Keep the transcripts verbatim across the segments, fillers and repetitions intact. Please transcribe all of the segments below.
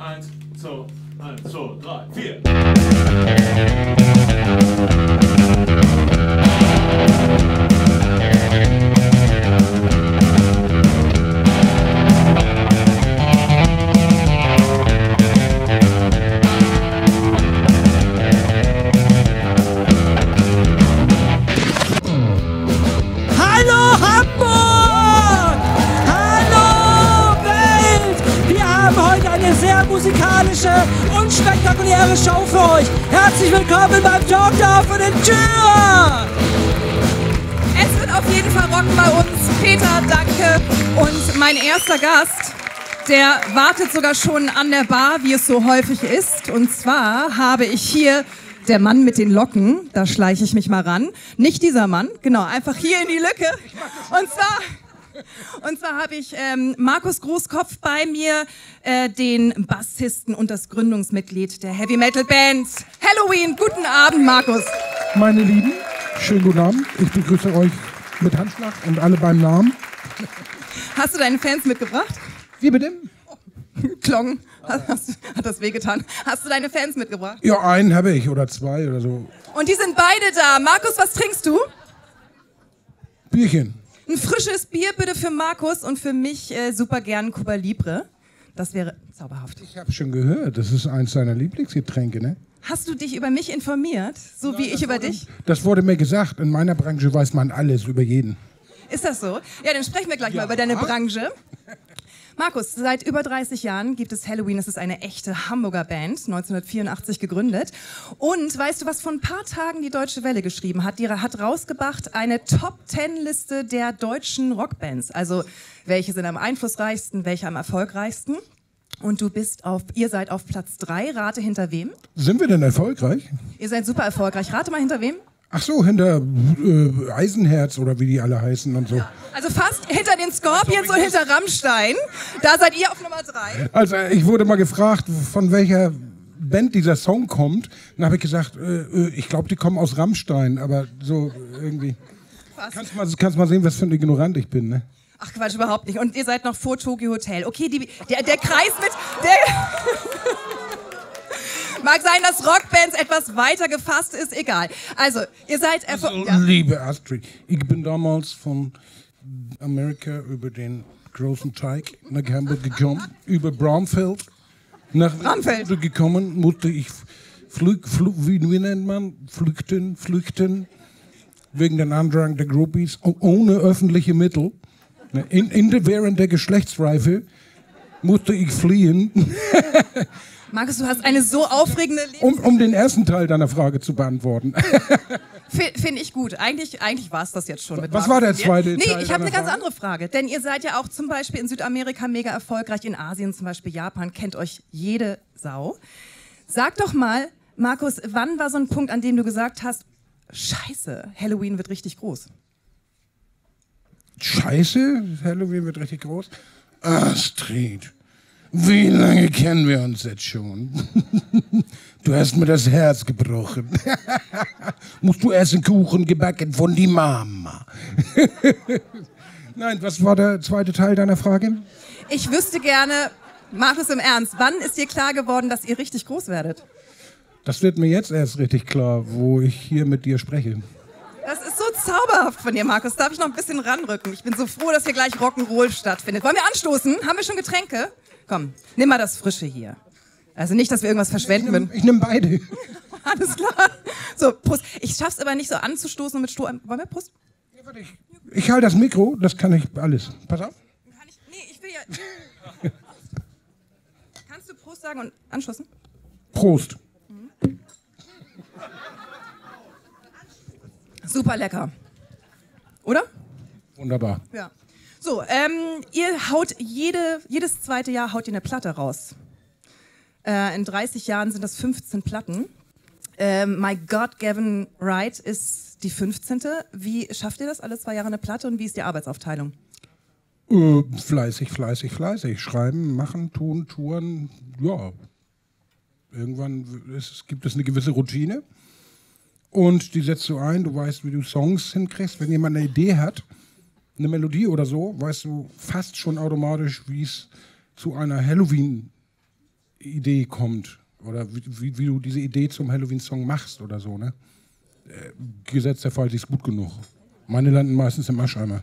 Eins, zwei, eins, zwei, drei, vier. Musikalische und spektakuläre Show für euch. Herzlich willkommen beim Talk der offenen Tür! Es wird auf jeden Fall rocken bei uns. Peter, danke. Und mein erster Gast, der wartet sogar schon an der Bar, wie es so häufig ist. Und zwar habe ich hier der Mann mit den Locken. Da schleiche ich mich mal ran. Nicht dieser Mann, genau, einfach hier in die Lücke. Und zwar... Und zwar habe ich ähm, Markus Großkopf bei mir, äh, den Bassisten und das Gründungsmitglied der Heavy Metal Band Helloween. Guten Abend, Markus. Meine Lieben, schönen guten Abend. Ich begrüße euch mit Handschlag und alle beim Namen. Hast du deine Fans mitgebracht? Wie bitte? Klong. Hat, hat das wehgetan. Hast du deine Fans mitgebracht? Ja, einen habe ich oder zwei oder so. Und die sind beide da. Markus, was trinkst du? Bierchen. Ein frisches Bier bitte für Markus und für mich äh, super gern Cuba Libre. Das wäre zauberhaft. Ich habe schon gehört, das ist eins seiner Lieblingsgetränke, ne? Hast du dich über mich informiert, so Nein, wie ich über wurde, dich? Das wurde mir gesagt, in meiner Branche weiß man alles über jeden. Ist das so? Ja, dann sprechen wir gleich ja. mal über deine Branche. Markus, seit über dreißig Jahren gibt es Helloween. Es ist eine echte Hamburger Band, neunzehnhundertvierundachtzig gegründet. Und weißt du, was vor ein paar Tagen die Deutsche Welle geschrieben hat? Die hat rausgebracht eine Top-Ten-Liste der deutschen Rockbands. Also, welche sind am einflussreichsten, welche am erfolgreichsten? Und du bist auf, ihr seid auf Platz drei. Rate hinter wem? Sind wir denn erfolgreich? Ihr seid super erfolgreich. Rate mal hinter wem? Ach so, hinter äh, Eisenherz oder wie die alle heißen und so. Also fast hinter den Scorpions und hinter Rammstein. Da seid ihr auf Nummer drei. Also ich wurde mal gefragt, von welcher Band dieser Song kommt. Dann habe ich gesagt, äh, ich glaube, die kommen aus Rammstein. Aber so irgendwie. Fast. Kannst mal, kannst mal sehen, was für ein Ignorant ich bin, ne? Ach Quatsch, überhaupt nicht. Und ihr seid noch vor Tokyo Hotel. Okay, die, der, der Kreis mit... Der Mag sein, dass Rockbands etwas weiter gefasst ist, egal. Also, ihr seid erfolgreich. Also, ja. Liebe Astrid, ich bin damals von Amerika über den großen Teich nach Hamburg gekommen, über Bramfeld. Nach Bramfeld gekommen, musste ich flüg, flüg, wie, wie nennt man, flüchten, flüchten, wegen den Andrang der Groupies, ohne öffentliche Mittel. In, in der, während der Geschlechtsreife musste ich fliehen. Markus, du hast eine so aufregende Lebens- um, um den ersten Teil deiner Frage zu beantworten. Finde ich gut. Eigentlich, eigentlich war es das jetzt schon mit Was Markus war der zweite Teil? Nee, ich habe eine ganz andere Frage. Denn ihr seid ja auch zum Beispiel in Südamerika mega erfolgreich, in Asien zum Beispiel, Japan, kennt euch jede Sau. Sag doch mal, Markus, wann war so ein Punkt, an dem du gesagt hast, Scheiße, Helloween wird richtig groß? Scheiße, Helloween wird richtig groß? Astrid. Wie lange kennen wir uns jetzt schon? Du hast mir das Herz gebrochen. Musst du essen Kuchen gebacken von die Mama. Nein, was war der zweite Teil deiner Frage? Ich wüsste gerne, mach es im Ernst, wann ist dir klar geworden, dass ihr richtig groß werdet? Das wird mir jetzt erst richtig klar, wo ich hier mit dir spreche. Das ist so zauberhaft von dir, Markus. Darf ich noch ein bisschen ranrücken? Ich bin so froh, dass hier gleich Rock'n'Roll stattfindet. Wollen wir anstoßen? Haben wir schon Getränke? Komm, nimm mal das Frische hier. Also nicht, dass wir irgendwas verschwenden würden. Ich nehme beide. Alles klar. So, Prost. Ich schaff's aber nicht so anzustoßen mit Stroh. Wollen wir Prost? Ja, warte, ich, ich halte das Mikro, das kann ich alles. Pass auf. Kann ich, nee, ich will ja... Kannst du Prost sagen und anstoßen? Prost. Mhm. Super lecker. Oder? Wunderbar. Ja. So, ähm, ihr haut jede, jedes zweite Jahr haut ihr eine Platte raus. Äh, in dreißig Jahren sind das fünfzehn Platten. Äh, My God, Gavin Wright ist die fünfzehnte Wie schafft ihr das, alle zwei Jahre eine Platte und wie ist die Arbeitsaufteilung? Äh, fleißig, fleißig, fleißig. Schreiben, machen, tun, touren. Ja, irgendwann ist, gibt es eine gewisse Routine. Und die setzt du ein, du weißt, wie du Songs hinkriegst. Wenn jemand eine Idee hat, eine Melodie oder so, weißt du fast schon automatisch, wie es zu einer Helloween Idee kommt oder wie, wie, wie du diese Idee zum Helloween-Song machst oder so, ne? Äh, gesetzt der Fall, die ist gut genug. Meine landen meistens im Ascheimer.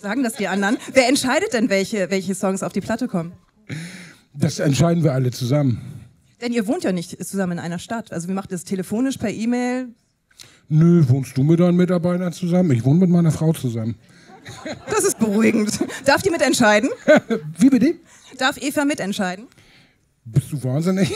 Sagen das die anderen? Wer entscheidet denn, welche, welche Songs auf die Platte kommen? Das entscheiden wir alle zusammen. Denn ihr wohnt ja nicht zusammen in einer Stadt. Also wie macht ihr das? Telefonisch, per E-Mail? Nö, wohnst du mit deinen Mitarbeitern zusammen? Ich wohne mit meiner Frau zusammen. Das ist beruhigend. Darf die mitentscheiden? Wie bitte? Darf Eva mitentscheiden? Bist du wahnsinnig?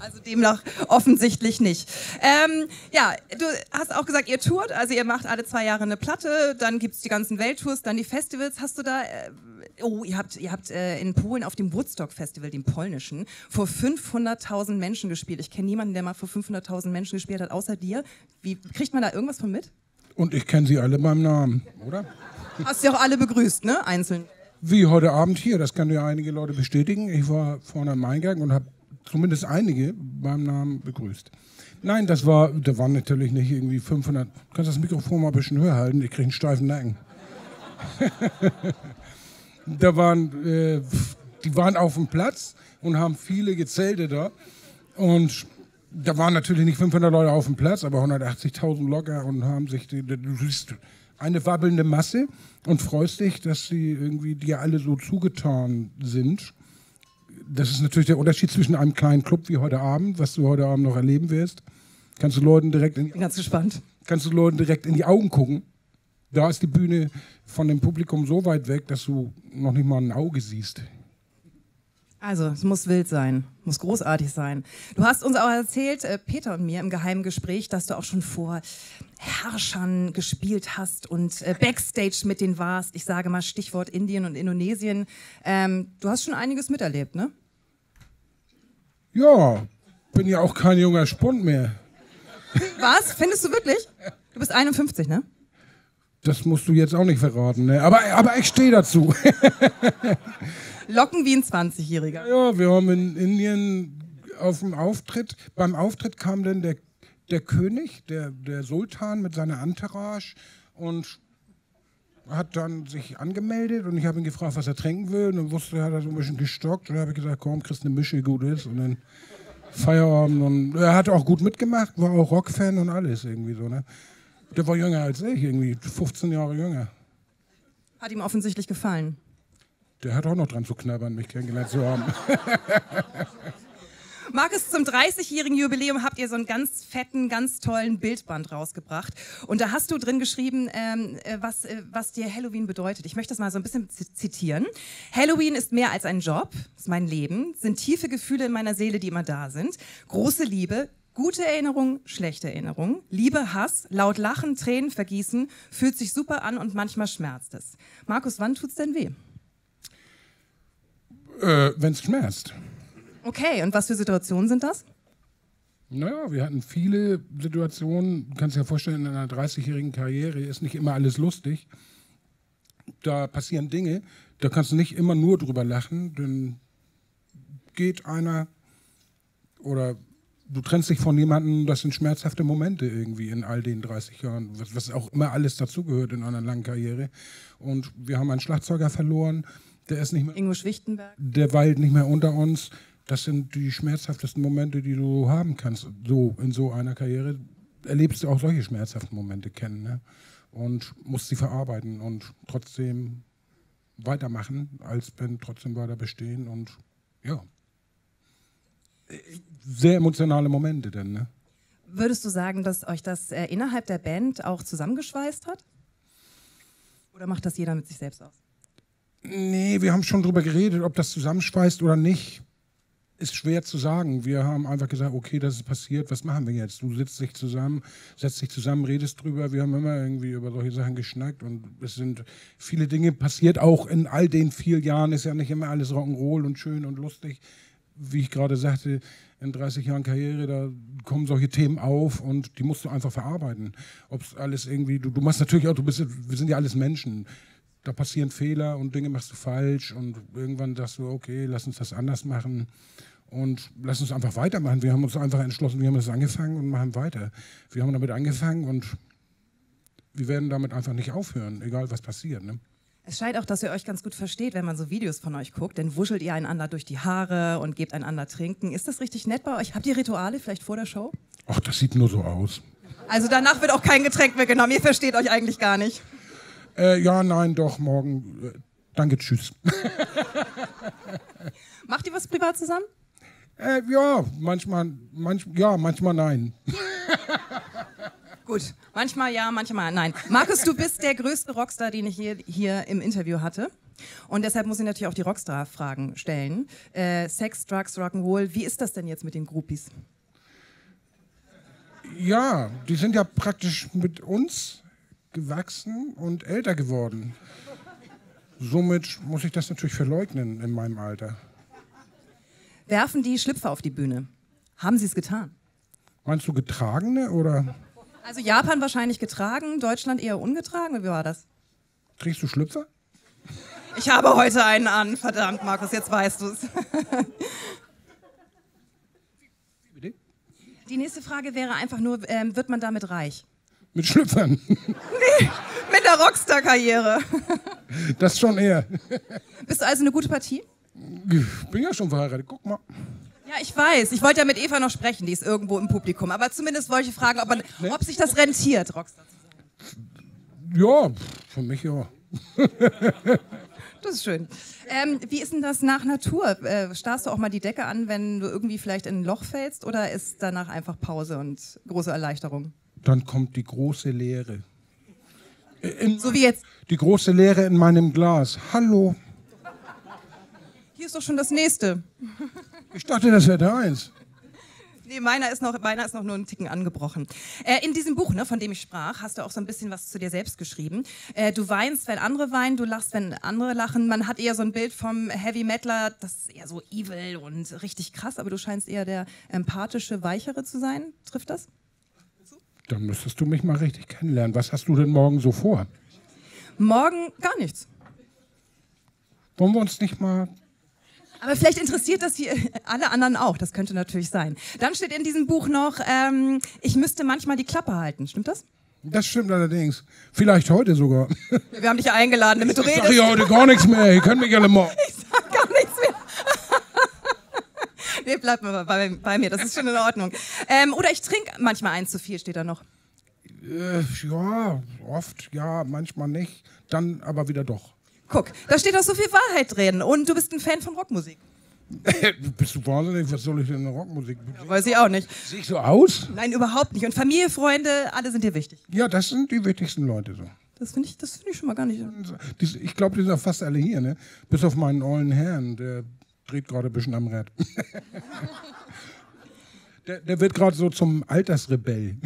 Also demnach offensichtlich nicht. Ähm, ja, du hast auch gesagt, ihr tourt, also ihr macht alle zwei Jahre eine Platte, dann gibt es die ganzen Welttours, dann die Festivals. Hast du da, äh, oh, ihr habt, ihr habt äh, in Polen auf dem Woodstock-Festival, dem polnischen, vor fünfhunderttausend Menschen gespielt. Ich kenne niemanden, der mal vor fünfhunderttausend Menschen gespielt hat, außer dir. Wie, kriegt man da irgendwas von mit? Und ich kenne sie alle beim Namen, oder? Hast du ja auch alle begrüßt, ne? Einzeln. Wie heute Abend hier, das können ja einige Leute bestätigen. Ich war vorne am Eingang und habe zumindest einige beim Namen begrüßt. Nein, das war, da waren natürlich nicht irgendwie fünfhundert. Du kannst das Mikrofon mal ein bisschen höher halten, ich kriege einen steifen Nacken. Da waren, äh, die waren auf dem Platz und haben viele gezeltet da. Und da waren natürlich nicht fünfhundert Leute auf dem Platz, aber hundertachtzigtausend locker und haben sich, die, die, du siehst, eine wabbelnde Masse und freust dich, dass sie irgendwie dir alle so zugetan sind. Das ist natürlich der Unterschied zwischen einem kleinen Club wie heute Abend, was du heute Abend noch erleben wirst. Kannst du Leuten direkt in die, ganz gespannt. Kannst du Leuten direkt in die Augen gucken. Da ist die Bühne von dem Publikum so weit weg, dass du noch nicht mal ein Auge siehst. Also, es muss wild sein, muss großartig sein. Du hast uns auch erzählt, äh, Peter und mir im geheimen Gespräch, dass du auch schon vor Herrschern gespielt hast und äh, Backstage mit denen warst. Ich sage mal Stichwort Indien und Indonesien. Ähm, du hast schon einiges miterlebt, ne? Ja, bin ja auch kein junger Spund mehr. Was? Findest du wirklich? Du bist einundfünfzig, ne? Das musst du jetzt auch nicht verraten, ne? Aber, aber ich stehe dazu. Locken wie ein zwanzigjähriger. Ja, wir haben in Indien auf dem Auftritt, beim Auftritt kam dann der, der König, der, der Sultan mit seiner Entourage und hat dann sich angemeldet und ich habe ihn gefragt, was er trinken will und dann wusste er, hat er so ein bisschen gestockt und dann habe ich gesagt, komm, kriegst eine Mische, gut ist und dann Feierabend und er hat auch gut mitgemacht, war auch Rockfan und alles irgendwie so, ne? Der war jünger als ich, irgendwie fünfzehn Jahre jünger. Hat ihm offensichtlich gefallen. Der hat auch noch dran zu knabbern, mich kennengelernt zu haben. Markus, zum dreißigjährigen Jubiläum habt ihr so einen ganz fetten, ganz tollen Bildband rausgebracht. Und da hast du drin geschrieben, ähm, was, äh, was dir Helloween bedeutet. Ich möchte das mal so ein bisschen zitieren. Helloween ist mehr als ein Job, ist mein Leben, sind tiefe Gefühle in meiner Seele, die immer da sind. Große Liebe, gute Erinnerungen, schlechte Erinnerungen, Liebe, Hass, laut Lachen, Tränen, Vergießen, fühlt sich super an und manchmal schmerzt es. Markus, wann tut's denn weh? Äh, wenn es schmerzt. Okay, und was für Situationen sind das? Naja, wir hatten viele Situationen, du kannst dir ja vorstellen, in einer dreißigjährigen Karriere ist nicht immer alles lustig. Da passieren Dinge, da kannst du nicht immer nur drüber lachen, denn geht einer oder du trennst dich von jemandem, das sind schmerzhafte Momente irgendwie in all den dreißig Jahren, was auch immer alles dazugehört in einer langen Karriere. Und wir haben einen Schlagzeuger verloren. Der ist nicht mehr, Ingo Schwichtenberg. Der weilt nicht mehr unter uns. Das sind die schmerzhaftesten Momente, die du haben kannst. So in so einer Karriere erlebst du auch solche schmerzhaften Momente kennen, ne? Und musst sie verarbeiten und trotzdem weitermachen, als wenn trotzdem weiter bestehen und ja. Sehr emotionale Momente dann, ne? Würdest du sagen, dass euch das äh, innerhalb der Band auch zusammengeschweißt hat? Oder macht das jeder mit sich selbst aus? Nee, wir haben schon drüber geredet, ob das zusammenschweißt oder nicht. Ist schwer zu sagen. Wir haben einfach gesagt, okay, das ist passiert, was machen wir jetzt? Du sitzt dich zusammen, setzt dich zusammen, redest drüber. Wir haben immer irgendwie über solche Sachen geschnackt und es sind viele Dinge passiert. Auch in all den vier Jahren ist ja nicht immer alles Rock'n'Roll und schön und lustig. Wie ich gerade sagte, in dreißig Jahren Karriere, da kommen solche Themen auf und die musst du einfach verarbeiten. Ob's alles irgendwie, du, du machst natürlich auch, du bist, wir sind ja alles Menschen. Da passieren Fehler und Dinge machst du falsch und irgendwann sagst du, okay, lass uns das anders machen und lass uns einfach weitermachen. Wir haben uns einfach entschlossen, wir haben das angefangen und machen weiter. Wir haben damit angefangen und wir werden damit einfach nicht aufhören, egal was passiert, ne? Es scheint auch, dass ihr euch ganz gut versteht, wenn man so Videos von euch guckt. Denn wuschelt ihr einander durch die Haare und gebt einander trinken. Ist das richtig nett bei euch? Habt ihr Rituale vielleicht vor der Show? Ach, das sieht nur so aus. Also danach wird auch kein Getränk mehr genommen. Ihr versteht euch eigentlich gar nicht. Äh, ja, nein, doch, morgen. Äh, danke, tschüss. Macht ihr was privat zusammen? Äh, ja, manchmal, manch, ja, manchmal nein. Gut, manchmal ja, manchmal nein. Markus, du bist der größte Rockstar, den ich hier, hier im Interview hatte. Und deshalb muss ich natürlich auch die Rockstar-Fragen stellen. Äh, Sex, Drugs, Rock'n'Roll, wie ist das denn jetzt mit den Groupies? Ja, die sind ja praktisch mit uns gewachsen und älter geworden. Somit muss ich das natürlich verleugnen in meinem Alter. Werfen die Schlüpfer auf die Bühne. Haben sie es getan? Meinst du getragene oder? Also Japan wahrscheinlich getragen, Deutschland eher ungetragen. Wie war das? Trägst du Schlüpfer? Ich habe heute einen an. Verdammt, Markus, jetzt weißt du es. Die nächste Frage wäre einfach nur, ähm, wird man damit reich? Mit Schlüpfern? Nee, mit der Rockstar-Karriere. Das schon eher. Bist du also eine gute Partie? Ich bin ja schon verheiratet, guck mal. Ja, ich weiß. Ich wollte ja mit Eva noch sprechen, die ist irgendwo im Publikum. Aber zumindest wollte ich fragen, ob, man, ob sich das rentiert, Rockstar zu sein. Ja, für mich ja. Das ist schön. Ähm, wie ist denn das nach Natur? Äh, starrst du auch mal die Decke an, wenn du irgendwie vielleicht in ein Loch fällst? Oder ist danach einfach Pause und große Erleichterung? Dann kommt die große Leere. In, so wie jetzt? Die große Leere in meinem Glas. Hallo. Hier ist doch schon das nächste. Ich dachte, das wäre der eins. Nee, meiner ist noch, meiner ist noch nur einen Ticken angebrochen. Äh, in diesem Buch, ne, von dem ich sprach, hast du auch so ein bisschen was zu dir selbst geschrieben. Äh, du weinst, wenn andere weinen, du lachst, wenn andere lachen. Man hat eher so ein Bild vom Heavy-Metaler, das ist eher so evil und richtig krass, aber du scheinst eher der empathische, weichere zu sein. Trifft das? Dann müsstest du mich mal richtig kennenlernen. Was hast du denn morgen so vor? Morgen gar nichts. Wollen wir uns nicht mal... Aber vielleicht interessiert das hier alle anderen auch. Das könnte natürlich sein. Dann steht in diesem Buch noch, ähm, ich müsste manchmal die Klappe halten. Stimmt das? Das stimmt allerdings. Vielleicht heute sogar. Wir haben dich ja eingeladen, damit du redest. Ich sag hier heute gar nichts mehr. Ihr könnt mich alle morgen. Ich sag gar nichts mehr. Nee, bleib mal bei, bei mir. Das ist schon in Ordnung. Ähm, oder ich trinke manchmal eins zu viel, steht da noch. Äh, ja, oft. Ja, manchmal nicht. Dann aber wieder doch. Guck, da steht doch so viel Wahrheit drin und du bist ein Fan von Rockmusik. Bist du wahnsinnig? Was soll ich denn in der Rockmusik? Ja, weiß ich auch nicht. Sehe ich so aus? Nein, überhaupt nicht. Und Familie, Freunde, alle sind dir wichtig. Ja, das sind die wichtigsten Leute so. Das finde ich, das find ich schon mal gar nicht. Ich glaube, die sind auch fast alle hier, ne? Bis auf meinen ollen Herrn, der dreht gerade ein bisschen am Rad. der, der wird gerade so zum Altersrebell.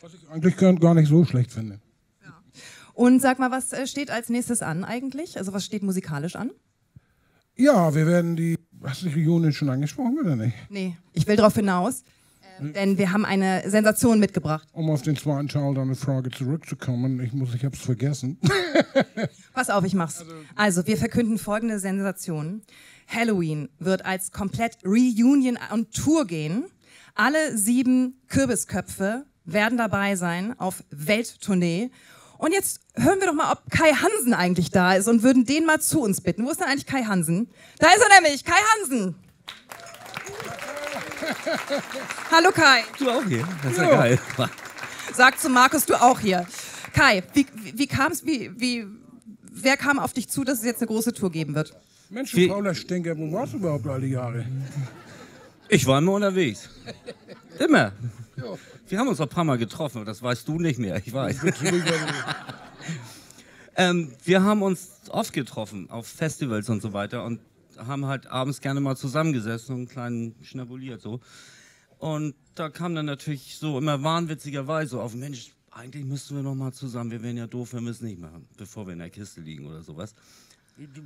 Was ich eigentlich gar nicht so schlecht finde. Und sag mal, was steht als nächstes an eigentlich? Also was steht musikalisch an? Ja, wir werden die... Hast du die Reunion schon angesprochen oder nicht? Nee, ich will darauf hinaus, ähm, denn wir haben eine Sensation mitgebracht. Um auf den zweiten Teil deiner Frage zurückzukommen, ich muss, ich hab's vergessen. Pass auf, ich mach's. Also, wir verkünden folgende Sensation. Helloween wird als komplett Reunion on Tour gehen. Alle sieben Kürbisköpfe werden dabei sein auf Welttournee. Und jetzt hören wir doch mal, ob Kai Hansen eigentlich da ist und würden den mal zu uns bitten. Wo ist denn eigentlich Kai Hansen? Da ist er nämlich, Kai Hansen. Hallo Kai. Du auch hier, das ist ja geil. Sag zu Markus, du auch hier. Kai, wie, wie kam's, wie, wie, wer kam auf dich zu, dass es jetzt eine große Tour geben wird? Mensch, du fauler Stinker, wo warst du überhaupt all die Jahre? Ich war immer unterwegs. Immer. Jo. Wir haben uns auch ein paar Mal getroffen, das weißt du nicht mehr, ich weiß. ähm, wir haben uns oft getroffen, auf Festivals und so weiter und haben halt abends gerne mal zusammengesessen und einen kleinen schnabuliert so. Und da kam dann natürlich so immer wahnwitzigerweise auf, Mensch, eigentlich müssten wir noch mal zusammen, wir wären ja doof, wir müssen nicht machen, bevor wir in der Kiste liegen oder sowas.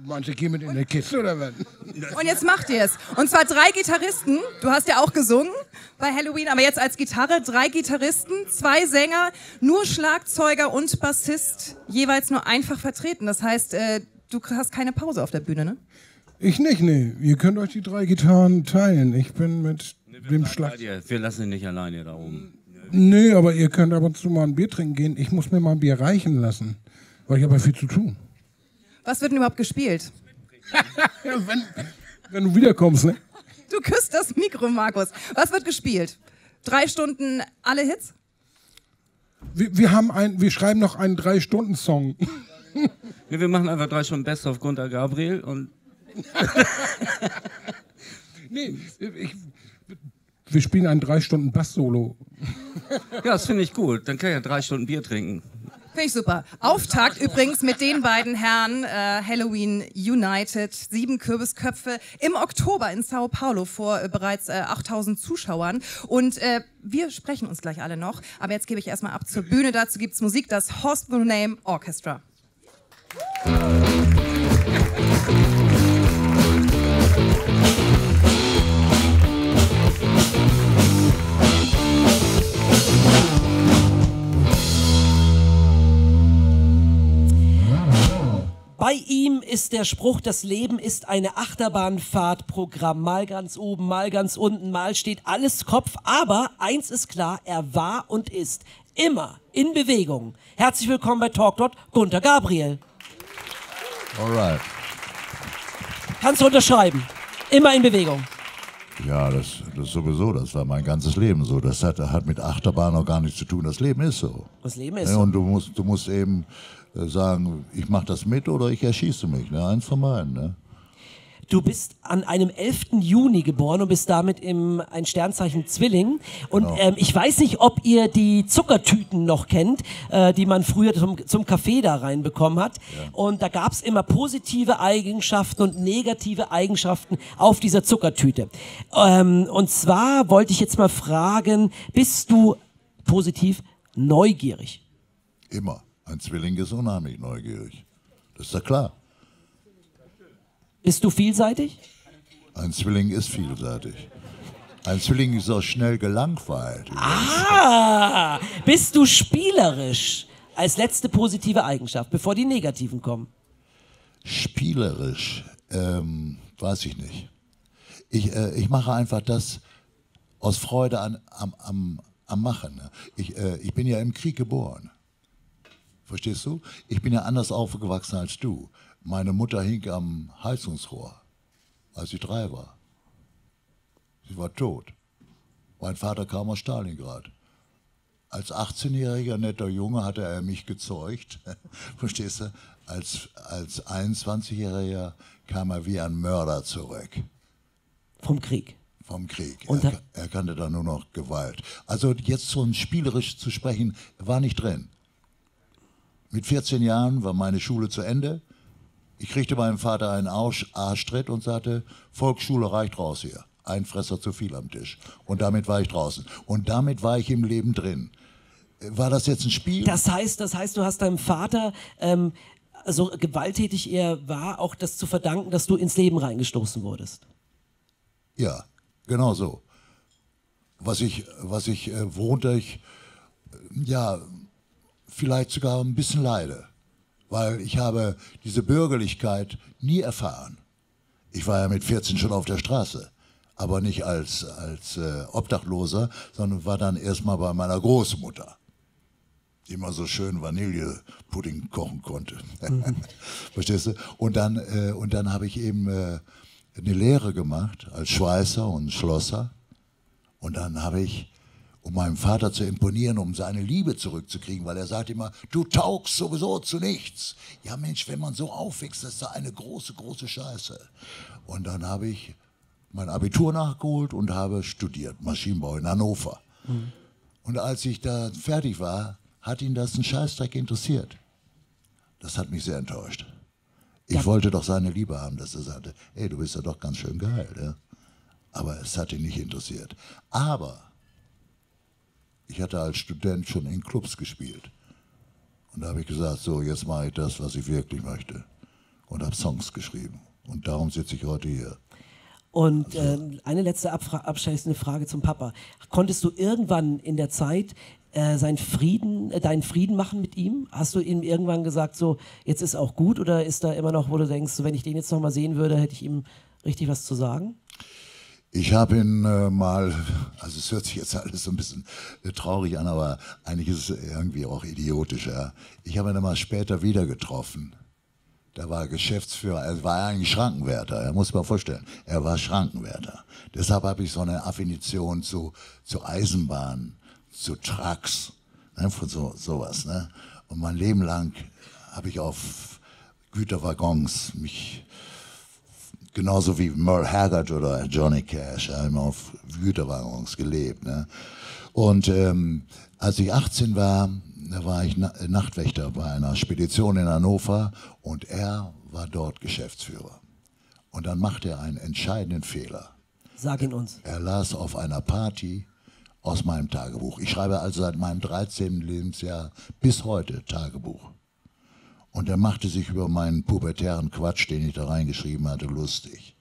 Manche gehen mit in der Kiste, oder was? Und jetzt macht ihr es. Und zwar drei Gitarristen. Du hast ja auch gesungen bei Helloween, aber jetzt als Gitarre. Drei Gitarristen, zwei Sänger, nur Schlagzeuger und Bassist, jeweils nur einfach vertreten. Das heißt, äh, du hast keine Pause auf der Bühne, ne? Ich nicht, ne. Ihr könnt euch die drei Gitarren teilen. Ich bin mit nee, dem Schlagzeug... Wir lassen ihn nicht alleine da oben. Nee, aber ihr könnt ab und zu mal ein Bier trinken gehen. Ich muss mir mal ein Bier reichen lassen. weil ich habe ja viel zu tun. Was wird denn überhaupt gespielt? wenn, wenn du wiederkommst, ne? Du küsst das Mikro, Markus. Was wird gespielt? Drei Stunden, alle Hits? Wir, wir, haben ein, wir schreiben noch einen Drei-Stunden-Song. Wir machen einfach drei Stunden Best auf Gunter Gabriel. Und nee, ich, wir spielen einen Drei-Stunden-Bass-Solo. Ja, das finde ich gut. Dann kann ich ja drei Stunden Bier trinken. Finde ich super. Auftakt übrigens mit den beiden Herren, äh, Helloween United, sieben Kürbisköpfe im Oktober in Sao Paulo vor äh, bereits äh, achttausend Zuschauern. Und äh, wir sprechen uns gleich alle noch. Aber jetzt gebe ich erstmal ab zur Bühne. Dazu gibt es Musik, das Horse with No Name Orchestra. Bei ihm ist der Spruch, das Leben ist eine Achterbahnfahrtprogramm. Mal ganz oben, mal ganz unten, mal steht alles Kopf. Aber eins ist klar, er war und ist immer in Bewegung. Herzlich willkommen bei Talk dort, Gunter Gabriel. Alright. Kannst du unterschreiben? Immer in Bewegung. Ja, das, das sowieso, das war mein ganzes Leben so. Das hat, hat mit Achterbahn auch gar nichts zu tun. Das Leben ist so. Das Leben ist so. Und du musst, du musst eben sagen, ich mache das mit oder ich erschieße mich. Ne? Eins von beiden. Ne? Du bist an einem elften Juni geboren und bist damit im ein Sternzeichen Zwilling. Und genau. ähm, ich weiß nicht, ob ihr die Zuckertüten noch kennt, äh, die man früher zum, zum Kaffee da reinbekommen hat. Ja. Und da gab es immer positive Eigenschaften und negative Eigenschaften auf dieser Zuckertüte. Ähm, und zwar wollte ich jetzt mal fragen, bist du positiv neugierig? Immer. Ein Zwilling ist unheimlich neugierig. Das ist ja klar. Bist du vielseitig? Ein Zwilling ist vielseitig. Ein Zwilling ist auch schnell gelangweilt. Ah! Bist du spielerisch? Als letzte positive Eigenschaft, bevor die negativen kommen. Spielerisch? Ähm, weiß ich nicht. Ich, äh, ich mache einfach das aus Freude an, am, am, am Machen. Ne? Ich, äh, ich bin ja im Krieg geboren. Verstehst du? Ich bin ja anders aufgewachsen als du. Meine Mutter hing am Heizungsrohr, als ich drei war. Sie war tot. Mein Vater kam aus Stalingrad. Als achtzehnjähriger netter Junge hatte er mich gezeugt. Verstehst du? Als, als einundzwanzigjähriger kam er wie ein Mörder zurück. Vom Krieg? Vom Krieg. Und er, er kannte da nur noch Gewalt. Also jetzt so spielerisch zu sprechen, war nicht drin. Mit vierzehn Jahren war meine Schule zu Ende. Ich kriegte meinem Vater einen Arschtritt und sagte, Volksschule reicht raus hier. Ein Fresser zu viel am Tisch. Und damit war ich draußen. Und damit war ich im Leben drin. War das jetzt ein Spiel? Das heißt, das heißt, du hast deinem Vater, ähm, so gewalttätig er war, auch das zu verdanken, dass du ins Leben reingestoßen wurdest. Ja, genau so. Was ich, was ich, äh, worunter ich, äh, ja... vielleicht sogar ein bisschen leide, weil ich habe diese Bürgerlichkeit nie erfahren. Ich war ja mit vierzehn schon auf der Straße, aber nicht als, als äh, Obdachloser, sondern war dann erstmal bei meiner Großmutter, die immer so schön Vanillepudding kochen konnte. Mhm. Verstehst du? Und dann, äh, und dann habe ich eben äh, eine Lehre gemacht als Schweißer und Schlosser und dann habe ich, um meinem Vater zu imponieren, um seine Liebe zurückzukriegen, weil er sagt immer, du taugst sowieso zu nichts. Ja Mensch, wenn man so aufwächst, das ist da eine große, große Scheiße. Und dann habe ich mein Abitur nachgeholt und habe studiert, Maschinenbau in Hannover. Mhm. Und als ich da fertig war, hat ihn das ein Scheißdreck interessiert. Das hat mich sehr enttäuscht. Ich ja. wollte doch seine Liebe haben, dass er sagte, ey, du bist ja doch ganz schön geil. Ja? Aber es hat ihn nicht interessiert. Aber ich hatte als Student schon in Clubs gespielt. Und da habe ich gesagt, so, jetzt mache ich das, was ich wirklich möchte. Und habe Songs geschrieben. Und darum sitze ich heute hier. Und also, äh, eine letzte abschließende Frage zum Papa. Konntest du irgendwann in der Zeit äh, seinen Frieden, äh, deinen Frieden machen mit ihm? Hast du ihm irgendwann gesagt, so, jetzt ist auch gut? Oder ist da immer noch, wo du denkst, wenn ich den jetzt noch mal sehen würde, hätte ich ihm richtig was zu sagen? Ich habe ihn äh, mal, also es hört sich jetzt alles so ein bisschen äh, traurig an, aber eigentlich ist es irgendwie auch idiotisch. Ja. Ich habe ihn dann mal später wieder getroffen. Da war Geschäftsführer, er war eigentlich Schrankenwärter, er muss man vorstellen, er war Schrankenwärter. Deshalb habe ich so eine Affinition zu, zu Eisenbahnen, zu Trucks, ne, von so, sowas. Ne? Und mein Leben lang habe ich auf Güterwaggons mich... Genauso wie Merle Haggard oder Johnny Cash, haben auf Güterwaggons gelebt. Ne? Und ähm, als ich achtzehn war, da war ich Na Nachtwächter bei einer Spedition in Hannover und er war dort Geschäftsführer. Und dann machte er einen entscheidenden Fehler. Sag ihn uns. Er, er las auf einer Party aus meinem Tagebuch. Ich schreibe also seit meinem dreizehnten Lebensjahr bis heute Tagebuch. Und er machte sich über meinen pubertären Quatsch, den ich da reingeschrieben hatte, lustig.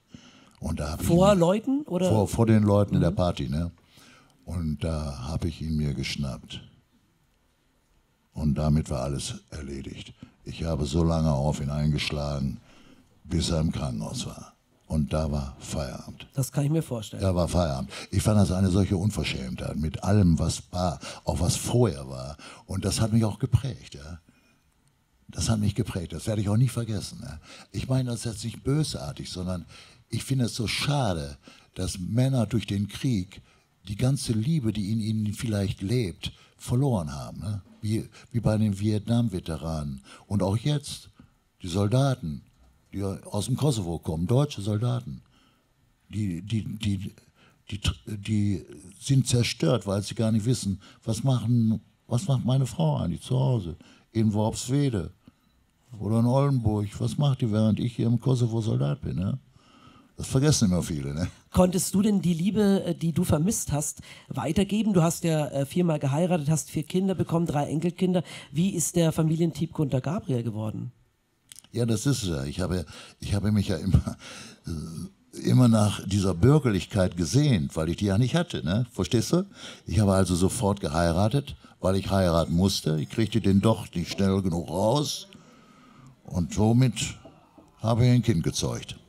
Und da hab vor ich ihn, Leuten? Oder? Vor, vor den Leuten mhm. in der Party, ne? Und da habe ich ihn mir geschnappt. Und damit war alles erledigt. Ich habe so lange auf ihn eingeschlagen, bis er im Krankenhaus war. Und da war Feierabend. Das kann ich mir vorstellen. Da war Feierabend. Ich fand das eine solche Unverschämtheit mit allem, was war, auch was vorher war. Und das hat mich auch geprägt, ja. Das hat mich geprägt, das werde ich auch nie vergessen. Ne? Ich meine das jetzt nicht bösartig, sondern ich finde es so schade, dass Männer durch den Krieg die ganze Liebe, die in ihnen vielleicht lebt, verloren haben. Ne? Wie, wie bei den Vietnam-Veteranen. Und auch jetzt die Soldaten, die aus dem Kosovo kommen, deutsche Soldaten, die, die, die, die, die, die sind zerstört, weil sie gar nicht wissen, was, machen, was macht meine Frau eigentlich zu Hause in Worpswede. Oder in Oldenburg, was macht die, während ich hier im Kosovo Soldat bin? Ne? Das vergessen immer viele. Ne? Konntest du denn die Liebe, die du vermisst hast, weitergeben? Du hast ja viermal geheiratet, hast vier Kinder bekommen, drei Enkelkinder. Wie ist der Familientyp Gunter Gabriel geworden? Ja, das ist es ja. Ich habe, ich habe mich ja immer, immer nach dieser Bürgerlichkeit gesehnt, weil ich die ja nicht hatte. Ne? Verstehst du? Ich habe also sofort geheiratet, weil ich heiraten musste. Ich kriegte den Docht nicht schnell genug raus. Und somit habe ich ein Kind gezeugt.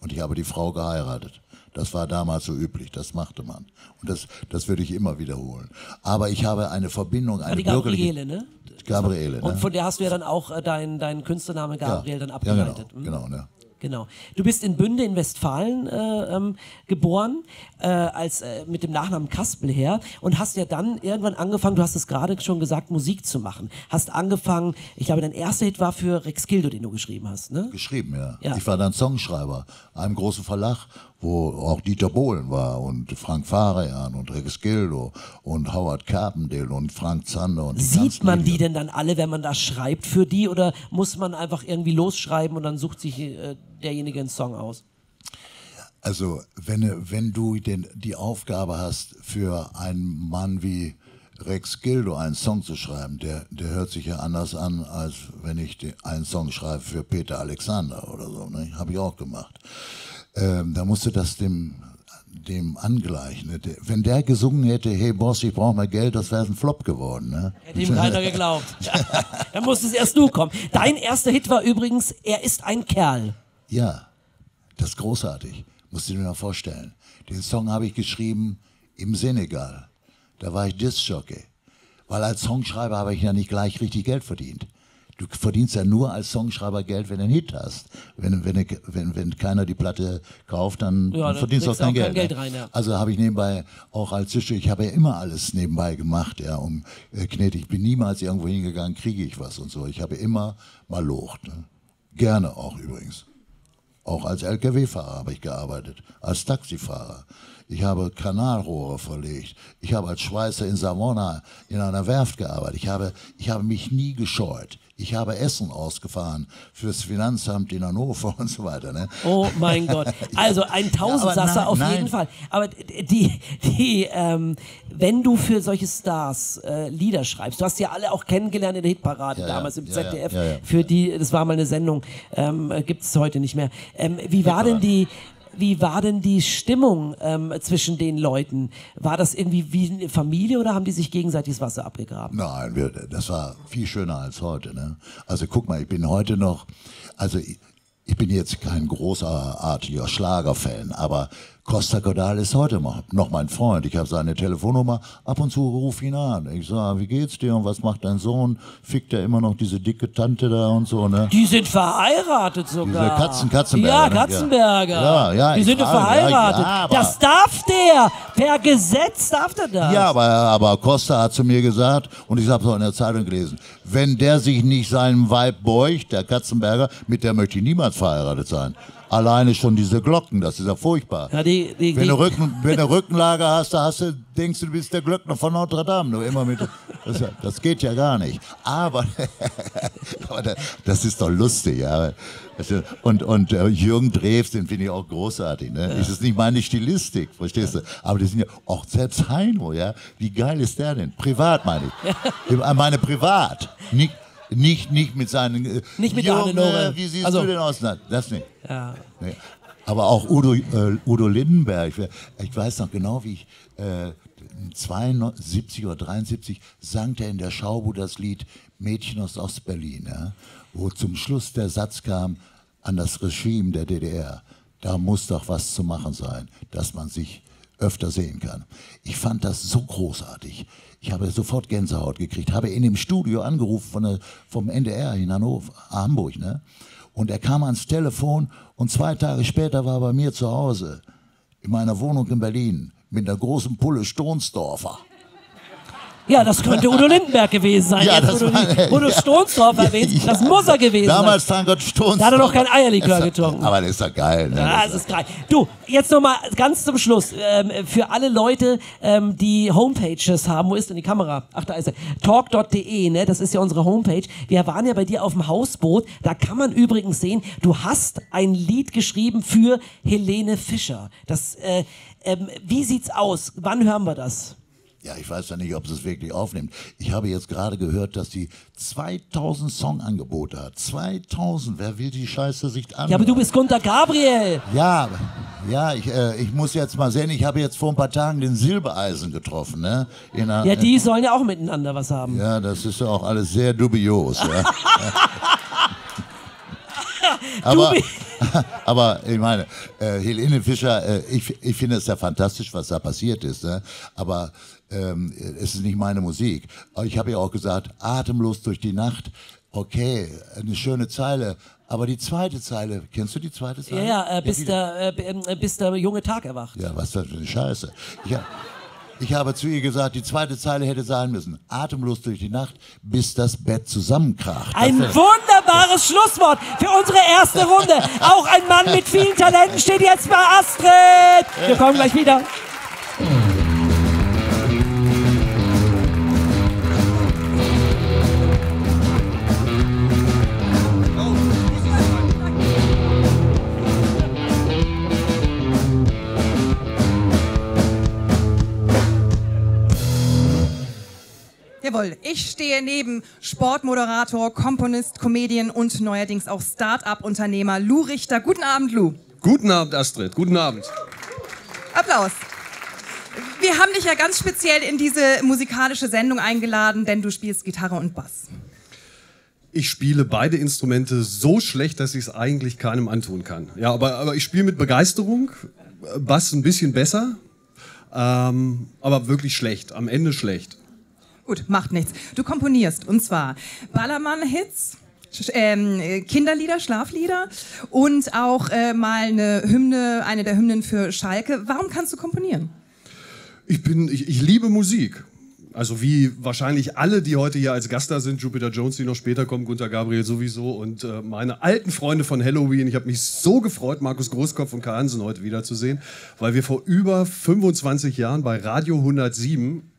Und ich habe die Frau geheiratet. Das war damals so üblich, das machte man. Und das, das würde ich immer wiederholen. Aber ich habe eine Verbindung, eine die Gabriele, ne? Gabriele, ne? Und von der hast du ja dann auch deinen, deinen Künstlername Gabriel ja, dann abgeleitet. Ja, genau, genau, ne? Genau. Du bist in Bünde in Westfalen äh, ähm, geboren, äh, als, äh, mit dem Nachnamen Kaspel her und hast ja dann irgendwann angefangen, du hast es gerade schon gesagt, Musik zu machen. Hast angefangen, ich glaube, dein erster Hit war für Rex Gildo, den du geschrieben hast, ne? Geschrieben, ja. ja. Ich war dann Songschreiber, einem großen Verlag, wo auch Dieter Bohlen war und Frank Farian und Rex Gildo und Howard Carpendale und Frank Zander. Und die Sieht man die denn dann alle, wenn man da schreibt für die oder muss man einfach irgendwie losschreiben und dann sucht sich äh, derjenige einen Song aus? Also wenn, wenn du den, die Aufgabe hast, für einen Mann wie Rex Gildo einen Song zu schreiben, der, der hört sich ja anders an, als wenn ich den, einen Song schreibe für Peter Alexander oder so. Ne? Habe ich auch gemacht. Ähm, da musste das dem, dem angleichen. Ne? Wenn der gesungen hätte, hey Boss, ich brauche mal Geld, das wäre ein Flop geworden. Ne? Hätte ihm keiner geglaubt. Dann musstest erst du kommen. Dein erster Hit war übrigens, er ist ein Kerl. Ja, das ist großartig. Musst du dir mal vorstellen. Den Song habe ich geschrieben im Senegal. Da war ich Disc-Jockey. Weil als Songschreiber habe ich ja nicht gleich richtig Geld verdient. Du verdienst ja nur als Songschreiber Geld, wenn du einen Hit hast. Wenn, wenn, wenn, wenn keiner die Platte kauft, dann, ja, dann verdienst du auch kein auch Geld. Kein Geld rein, ja. Also habe ich nebenbei auch als Tischler, ich habe ja immer alles nebenbei gemacht, ja, um äh, Knete. Ich bin niemals irgendwo hingegangen, kriege ich was und so. Ich habe immer mal locht. Ne? Gerne auch übrigens. Auch als L K W-Fahrer habe ich gearbeitet, als Taxifahrer. Ich habe Kanalrohre verlegt. Ich habe als Schweißer in Savona in einer Werft gearbeitet. Ich habe, ich habe mich nie gescheut. Ich habe Essen ausgefahren fürs Finanzamt in Hannover und so weiter. Ne? Oh mein Gott. Also ein Tausendsasser ja, auf nein. jeden Fall. Aber die, die ähm, wenn du für solche Stars äh, Lieder schreibst, du hast ja alle auch kennengelernt in der Hitparade ja, damals ja, im Z D F. Ja, ja, ja, für die, das war mal eine Sendung, ähm, gibt es heute nicht mehr. Ähm, wie war denn die... Wie war denn die Stimmung ähm, zwischen den Leuten? War das irgendwie wie eine Familie oder haben die sich gegenseitig das Wasser abgegraben? Nein, wir, das war viel schöner als heute. Ne? Also guck mal, ich bin heute noch, also ich, ich bin jetzt kein großartiger Schlagerfan, aber Costa Caudal ist heute noch mein Freund. Ich habe seine Telefonnummer, ab und zu rufe ihn an. Ich sage, wie geht's dir und was macht dein Sohn? Fickt er immer noch diese dicke Tante da und so, ne? Die sind verheiratet sogar. Diese Katzen, Katzenberger. Ja, Katzenberger. Ja, ja, die sind frage, verheiratet. Ja, ja, das darf der. Per Gesetz darf der das. Ja, aber, aber Costa hat zu mir gesagt, und ich habe es auch in der Zeitung gelesen, wenn der sich nicht seinem Weib beugt, der Katzenberger, mit der möchte ich niemals verheiratet sein. Alleine schon diese Glocken, das ist ja furchtbar. Ja, die, die, wenn, du Rücken, wenn du Rückenlage hast, da hast du, denkst du, du bist der Glöckner von Notre Dame. Nur immer mit, das, das geht ja gar nicht. Aber, aber das ist doch lustig. Ja. Und, und Jürgen Drews, den finde ich auch großartig. Ne? Ja. Das ist nicht meine Stilistik, verstehst du? Aber die sind ja auch selbst Heino. Ja? Wie geil ist der denn? Privat meine ich. Ja. Meine privat. Nicht, Nicht, nicht mit seinen... Nicht mit Junge, der wie siehst also, du denn aus? Das nicht. Ja. Nee. Aber auch Udo, äh, Udo Lindenberg. Ich weiß noch genau, wie ich... Äh, zweiundsiebzig oder dreiundsiebzig sang er in der Schaubude das Lied Mädchen aus Ostberlin. Ja? Wo zum Schluss der Satz kam an das Regime der D D R. Da muss doch was zu machen sein, dass man sich öfter sehen kann. Ich fand das so großartig. Ich habe sofort Gänsehaut gekriegt, habe in dem Studio angerufen von der, vom N D R in Hannover, Hamburg, ne? Und er kam ans Telefon und zwei Tage später war er bei mir zu Hause, in meiner Wohnung in Berlin, mit einer großen Pulle Stonsdorfer. Ja, das könnte Udo Lindenberg gewesen sein. Ja, das Udo, war, Udo ja, Stonsdorfer erwähnt, ja, das muss er gewesen damals sein. Damals trank Stonsdorfer. Da hat er noch kein Eierlikör getrunken. Aber das ist doch geil. Ne? Ja, das ist geil. Du, jetzt nochmal ganz zum Schluss. Ähm, für alle Leute, ähm, die Homepages haben, wo ist denn die Kamera? Ach, da ist er. talk punkt de, ne? Das ist ja unsere Homepage. Wir waren ja bei dir auf dem Hausboot. Da kann man übrigens sehen, du hast ein Lied geschrieben für Helene Fischer. Das, äh, ähm, wie sieht's aus? Wann hören wir das? Ja, ich weiß ja nicht, ob sie es wirklich aufnimmt. Ich habe jetzt gerade gehört, dass sie zweitausend Songangebote hat. zweitausend, wer will die Scheiße sich anhören? Ja, aber du bist Gunter Gabriel. Ja, ja ich, äh, ich muss jetzt mal sehen, ich habe jetzt vor ein paar Tagen den Silbereisen getroffen. Ne? In einer, ja, die in... sollen ja auch miteinander was haben. Ja, das ist ja auch alles sehr dubios. Ja. aber, aber ich meine, äh, Helene Fischer, äh, ich, ich finde es ja fantastisch, was da passiert ist. Ne? Aber... Ähm, es ist nicht meine Musik. Ich habe ja auch gesagt, atemlos durch die Nacht. Okay, eine schöne Zeile. Aber die zweite Zeile, kennst du die zweite Zeile? Ja, ja, äh, bis, ja der, äh, bis der junge Tag erwacht. Ja, was das für eine Scheiße. Ich, ich habe zu ihr gesagt, die zweite Zeile hätte sein müssen. Atemlos durch die Nacht, bis das Bett zusammenkracht. Ein das, wunderbares das Schlusswort für unsere erste Runde. Auch ein Mann mit vielen Talenten steht jetzt bei Astrid. Wir kommen gleich wieder. Jawohl, ich stehe neben Sportmoderator, Komponist, Comedian und neuerdings auch Start-up-Unternehmer Lou Richter. Guten Abend, Lou. Guten Abend, Astrid. Guten Abend. Applaus. Wir haben dich ja ganz speziell in diese musikalische Sendung eingeladen, denn du spielst Gitarre und Bass. Ich spiele beide Instrumente so schlecht, dass ich es eigentlich keinem antun kann. Ja, aber, aber ich spiele mit Begeisterung, Bass ein bisschen besser, ähm, aber wirklich schlecht, am Ende schlecht. Gut, macht nichts. Du komponierst, und zwar Ballermann-Hits, ähm, Kinderlieder, Schlaflieder und auch äh, mal eine Hymne, eine der Hymnen für Schalke. Warum kannst du komponieren? Ich bin, ich, ich liebe Musik. Also wie wahrscheinlich alle, die heute hier als Gast da sind, Jupiter Jones, die noch später kommen, Gunter Gabriel sowieso und äh, meine alten Freunde von Helloween. Ich habe mich so gefreut, Markus Großkopf und Kai Hansen heute wiederzusehen, weil wir vor über fünfundzwanzig Jahren bei Radio hundertsieben...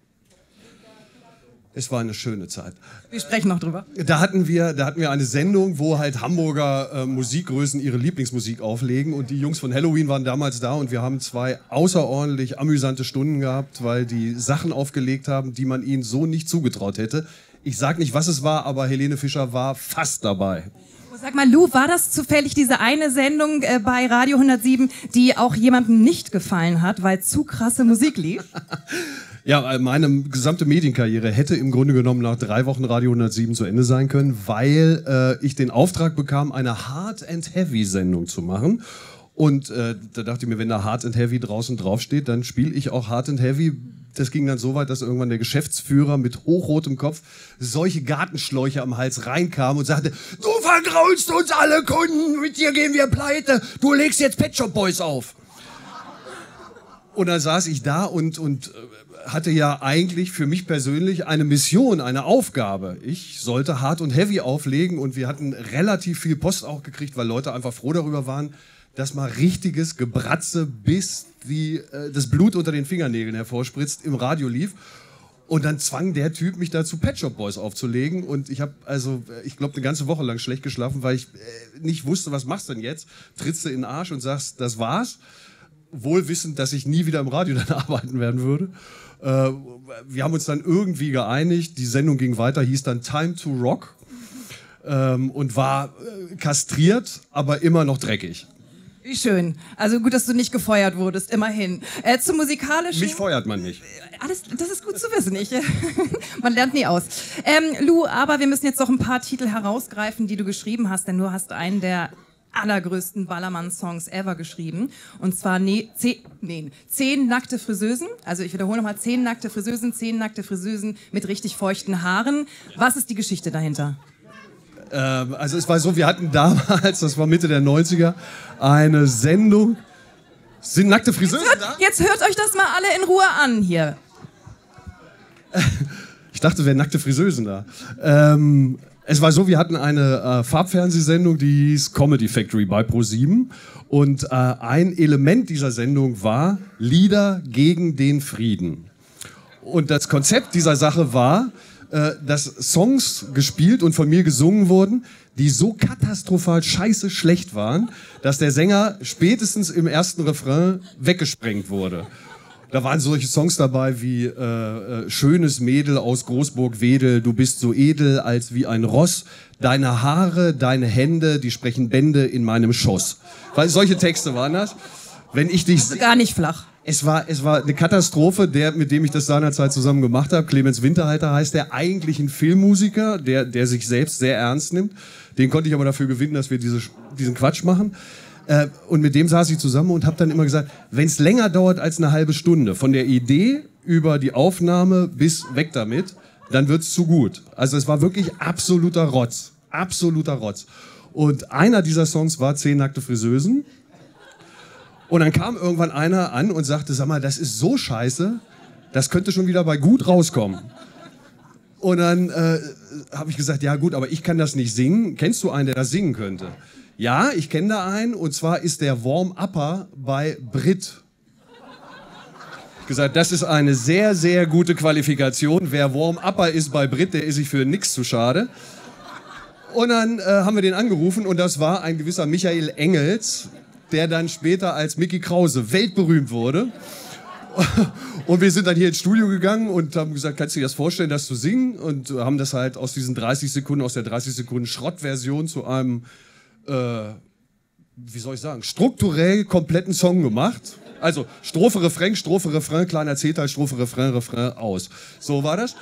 Es war eine schöne Zeit. Wir sprechen noch drüber. Da hatten wir, da hatten wir eine Sendung, wo halt Hamburger äh, Musikgrößen ihre Lieblingsmusik auflegen. Und die Jungs von Helloween waren damals da und wir haben zwei außerordentlich amüsante Stunden gehabt, weil die Sachen aufgelegt haben, die man ihnen so nicht zugetraut hätte. Ich sag nicht, was es war, aber Helene Fischer war fast dabei. Sag mal, Lou, war das zufällig diese eine Sendung äh, bei Radio hundertsieben, die auch jemandem nicht gefallen hat, weil zu krasse Musik lief? Ja, meine gesamte Medienkarriere hätte im Grunde genommen nach drei Wochen Radio hundertsieben zu Ende sein können, weil äh, ich den Auftrag bekam, eine Hard-and-Heavy-Sendung zu machen. Und äh, da dachte ich mir, wenn da Hard and Heavy draußen draufsteht, dann spiele ich auch Hard and Heavy. Das ging dann so weit, dass irgendwann der Geschäftsführer mit hochrotem Kopf solche Gartenschläuche am Hals reinkam und sagte, du vergraulst uns alle Kunden, mit dir gehen wir pleite, du legst jetzt Pet Shop Boys auf. Und dann saß ich da und, und hatte ja eigentlich für mich persönlich eine Mission, eine Aufgabe. Ich sollte Hard und Heavy auflegen und wir hatten relativ viel Post auch gekriegt, weil Leute einfach froh darüber waren, dass mal richtiges Gebratze, bis die, äh, das Blut unter den Fingernägeln hervorspritzt, im Radio lief. Und dann zwang der Typ mich dazu, Pet Shop Boys aufzulegen. Und ich habe, also, ich glaube, eine ganze Woche lang schlecht geschlafen, weil ich äh, nicht wusste, was machst du denn jetzt? Trittst du in den Arsch und sagst, das war's? Wohl wissend, dass ich nie wieder im Radio dann arbeiten werden würde. Äh, wir haben uns dann irgendwie geeinigt. Die Sendung ging weiter, hieß dann Time to Rock. Ähm, und war äh, kastriert, aber immer noch dreckig. Wie schön. Also gut, dass du nicht gefeuert wurdest, immerhin. Äh, zum musikalischen... Mich feuert man nicht. Alles, das ist gut zu wissen. Ich, man lernt nie aus. Ähm, Lou, aber wir müssen jetzt noch ein paar Titel herausgreifen, die du geschrieben hast, denn du hast einen der allergrößten Ballermann-Songs ever geschrieben. Und zwar ne, zehn, nee, zehn nackte Friseusen. Also ich wiederhole nochmal, zehn nackte Friseusen, zehn nackte Friseusen mit richtig feuchten Haaren. Was ist die Geschichte dahinter? Also es war so, wir hatten damals, das war Mitte der neunziger, eine Sendung. Sind nackte Friseusen jetzt hört, da? Jetzt hört euch das mal alle in Ruhe an hier. Ich dachte, wären nackte Friseusen da. Ähm, es war so, wir hatten eine äh, Farbfernsehsendung, die hieß Comedy Factory bei ProSieben. Und äh, ein Element dieser Sendung war Lieder gegen den Frieden. Und das Konzept dieser Sache war, dass Songs gespielt und von mir gesungen wurden, die so katastrophal scheiße schlecht waren, dass der Sänger spätestens im ersten Refrain weggesprengt wurde. Da waren solche Songs dabei wie äh, Schönes Mädel aus Großburg-Wedel, du bist so edel als wie ein Ross, deine Haare, deine Hände, die sprechen Bände in meinem Schoss. Weil solche Texte waren das. Wenn ich dich... Also gar nicht flach. Es war, es war eine Katastrophe, der, mit dem ich das seinerzeit zusammen gemacht habe. Clemens Winterhalter heißt der, eigentlich ein Filmmusiker, der, der sich selbst sehr ernst nimmt. Den konnte ich aber dafür gewinnen, dass wir diese, diesen Quatsch machen. Äh, und mit dem saß ich zusammen und habe dann immer gesagt, wenn es länger dauert als eine halbe Stunde, von der Idee über die Aufnahme bis weg damit, dann wird's zu gut. Also es war wirklich absoluter Rotz. Absoluter Rotz. Und einer dieser Songs war Zehn nackte Friseusen. Und dann kam irgendwann einer an und sagte, sag mal, das ist so scheiße, das könnte schon wieder bei gut rauskommen. Und dann äh, habe ich gesagt, ja gut, aber ich kann das nicht singen. Kennst du einen, der das singen könnte? Ja, ich kenne da einen, und zwar ist der Warm-Upper bei Brit. Ich gesagt, das ist eine sehr, sehr gute Qualifikation. Wer Warm-Upper ist bei Brit, der ist sich für nichts zu schade. Und dann äh, haben wir den angerufen, und das war ein gewisser Michael Engels, der dann später als Mickey Krause weltberühmt wurde. Und wir sind dann hier ins Studio gegangen und haben gesagt, kannst du dir das vorstellen, das zu singen? Und haben das halt aus diesen dreißig Sekunden, aus der dreißig Sekunden Schrottversion zu einem, äh, wie soll ich sagen, strukturell kompletten Song gemacht. Also Strophe, Refrain, Strophe, Refrain, kleiner C-Teil, Strophe, Refrain, Refrain, aus. So war das.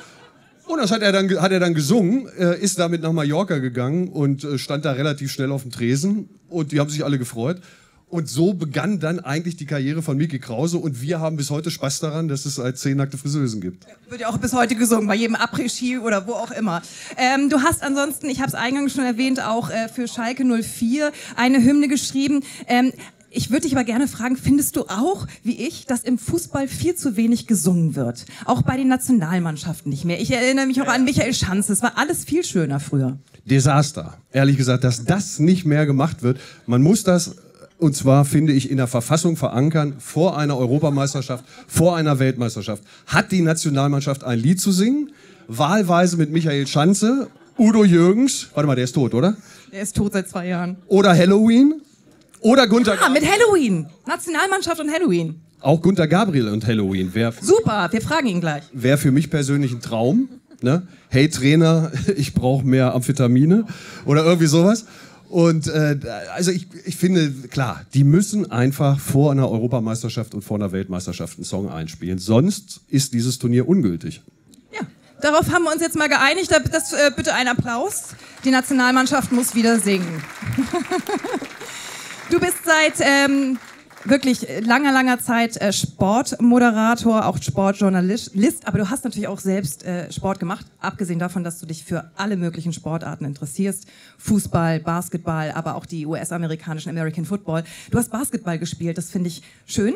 Und das hat er dann, hat er dann gesungen, äh, ist damit nach Mallorca gegangen und äh, stand da relativ schnell auf dem Tresen. Und die haben sich alle gefreut. Und so begann dann eigentlich die Karriere von Micky Krause, und wir haben bis heute Spaß daran, dass es als zehn nackte Friseusen gibt. Wird ja auch bis heute gesungen, bei jedem Après-Ski oder wo auch immer. Ähm, du hast ansonsten, ich habe es eingangs schon erwähnt, auch äh, für Schalke null vier eine Hymne geschrieben. Ähm, ich würde dich aber gerne fragen, findest du auch, wie ich, dass im Fußball viel zu wenig gesungen wird? Auch bei den Nationalmannschaften nicht mehr. Ich erinnere mich auch an Michael Schanze, es war alles viel schöner früher. Desaster, ehrlich gesagt, dass das nicht mehr gemacht wird. Man muss das... Und zwar, finde ich, in der Verfassung verankern, vor einer Europameisterschaft, vor einer Weltmeisterschaft, hat die Nationalmannschaft ein Lied zu singen, wahlweise mit Michael Schanze, Udo Jürgens, warte mal, der ist tot, oder? Der ist tot seit zwei Jahren. Oder Helloween, oder Gunter... Ja, mit Helloween, Nationalmannschaft und Helloween. Auch Gunter Gabriel und Helloween. Wär, Super, wir fragen ihn gleich. Wäre für mich persönlich ein Traum, ne? Hey Trainer, ich brauche mehr Amphetamine, oder irgendwie sowas. Und äh, also ich, ich finde, klar, die müssen einfach vor einer Europameisterschaft und vor einer Weltmeisterschaft einen Song einspielen. Sonst ist dieses Turnier ungültig. Ja, darauf haben wir uns jetzt mal geeinigt. Das, äh, bitte einen Applaus. Die Nationalmannschaft muss wieder singen. Du bist seit ähm, wirklich langer, langer Zeit äh, Sportmoderator, auch Sportjournalist. Aber du hast natürlich auch selbst äh, Sport gemacht, abgesehen davon, dass du dich für alle möglichen Sportarten interessierst. Fußball, Basketball, aber auch die U S-amerikanischen American Football. Du hast Basketball gespielt, das finde ich schön,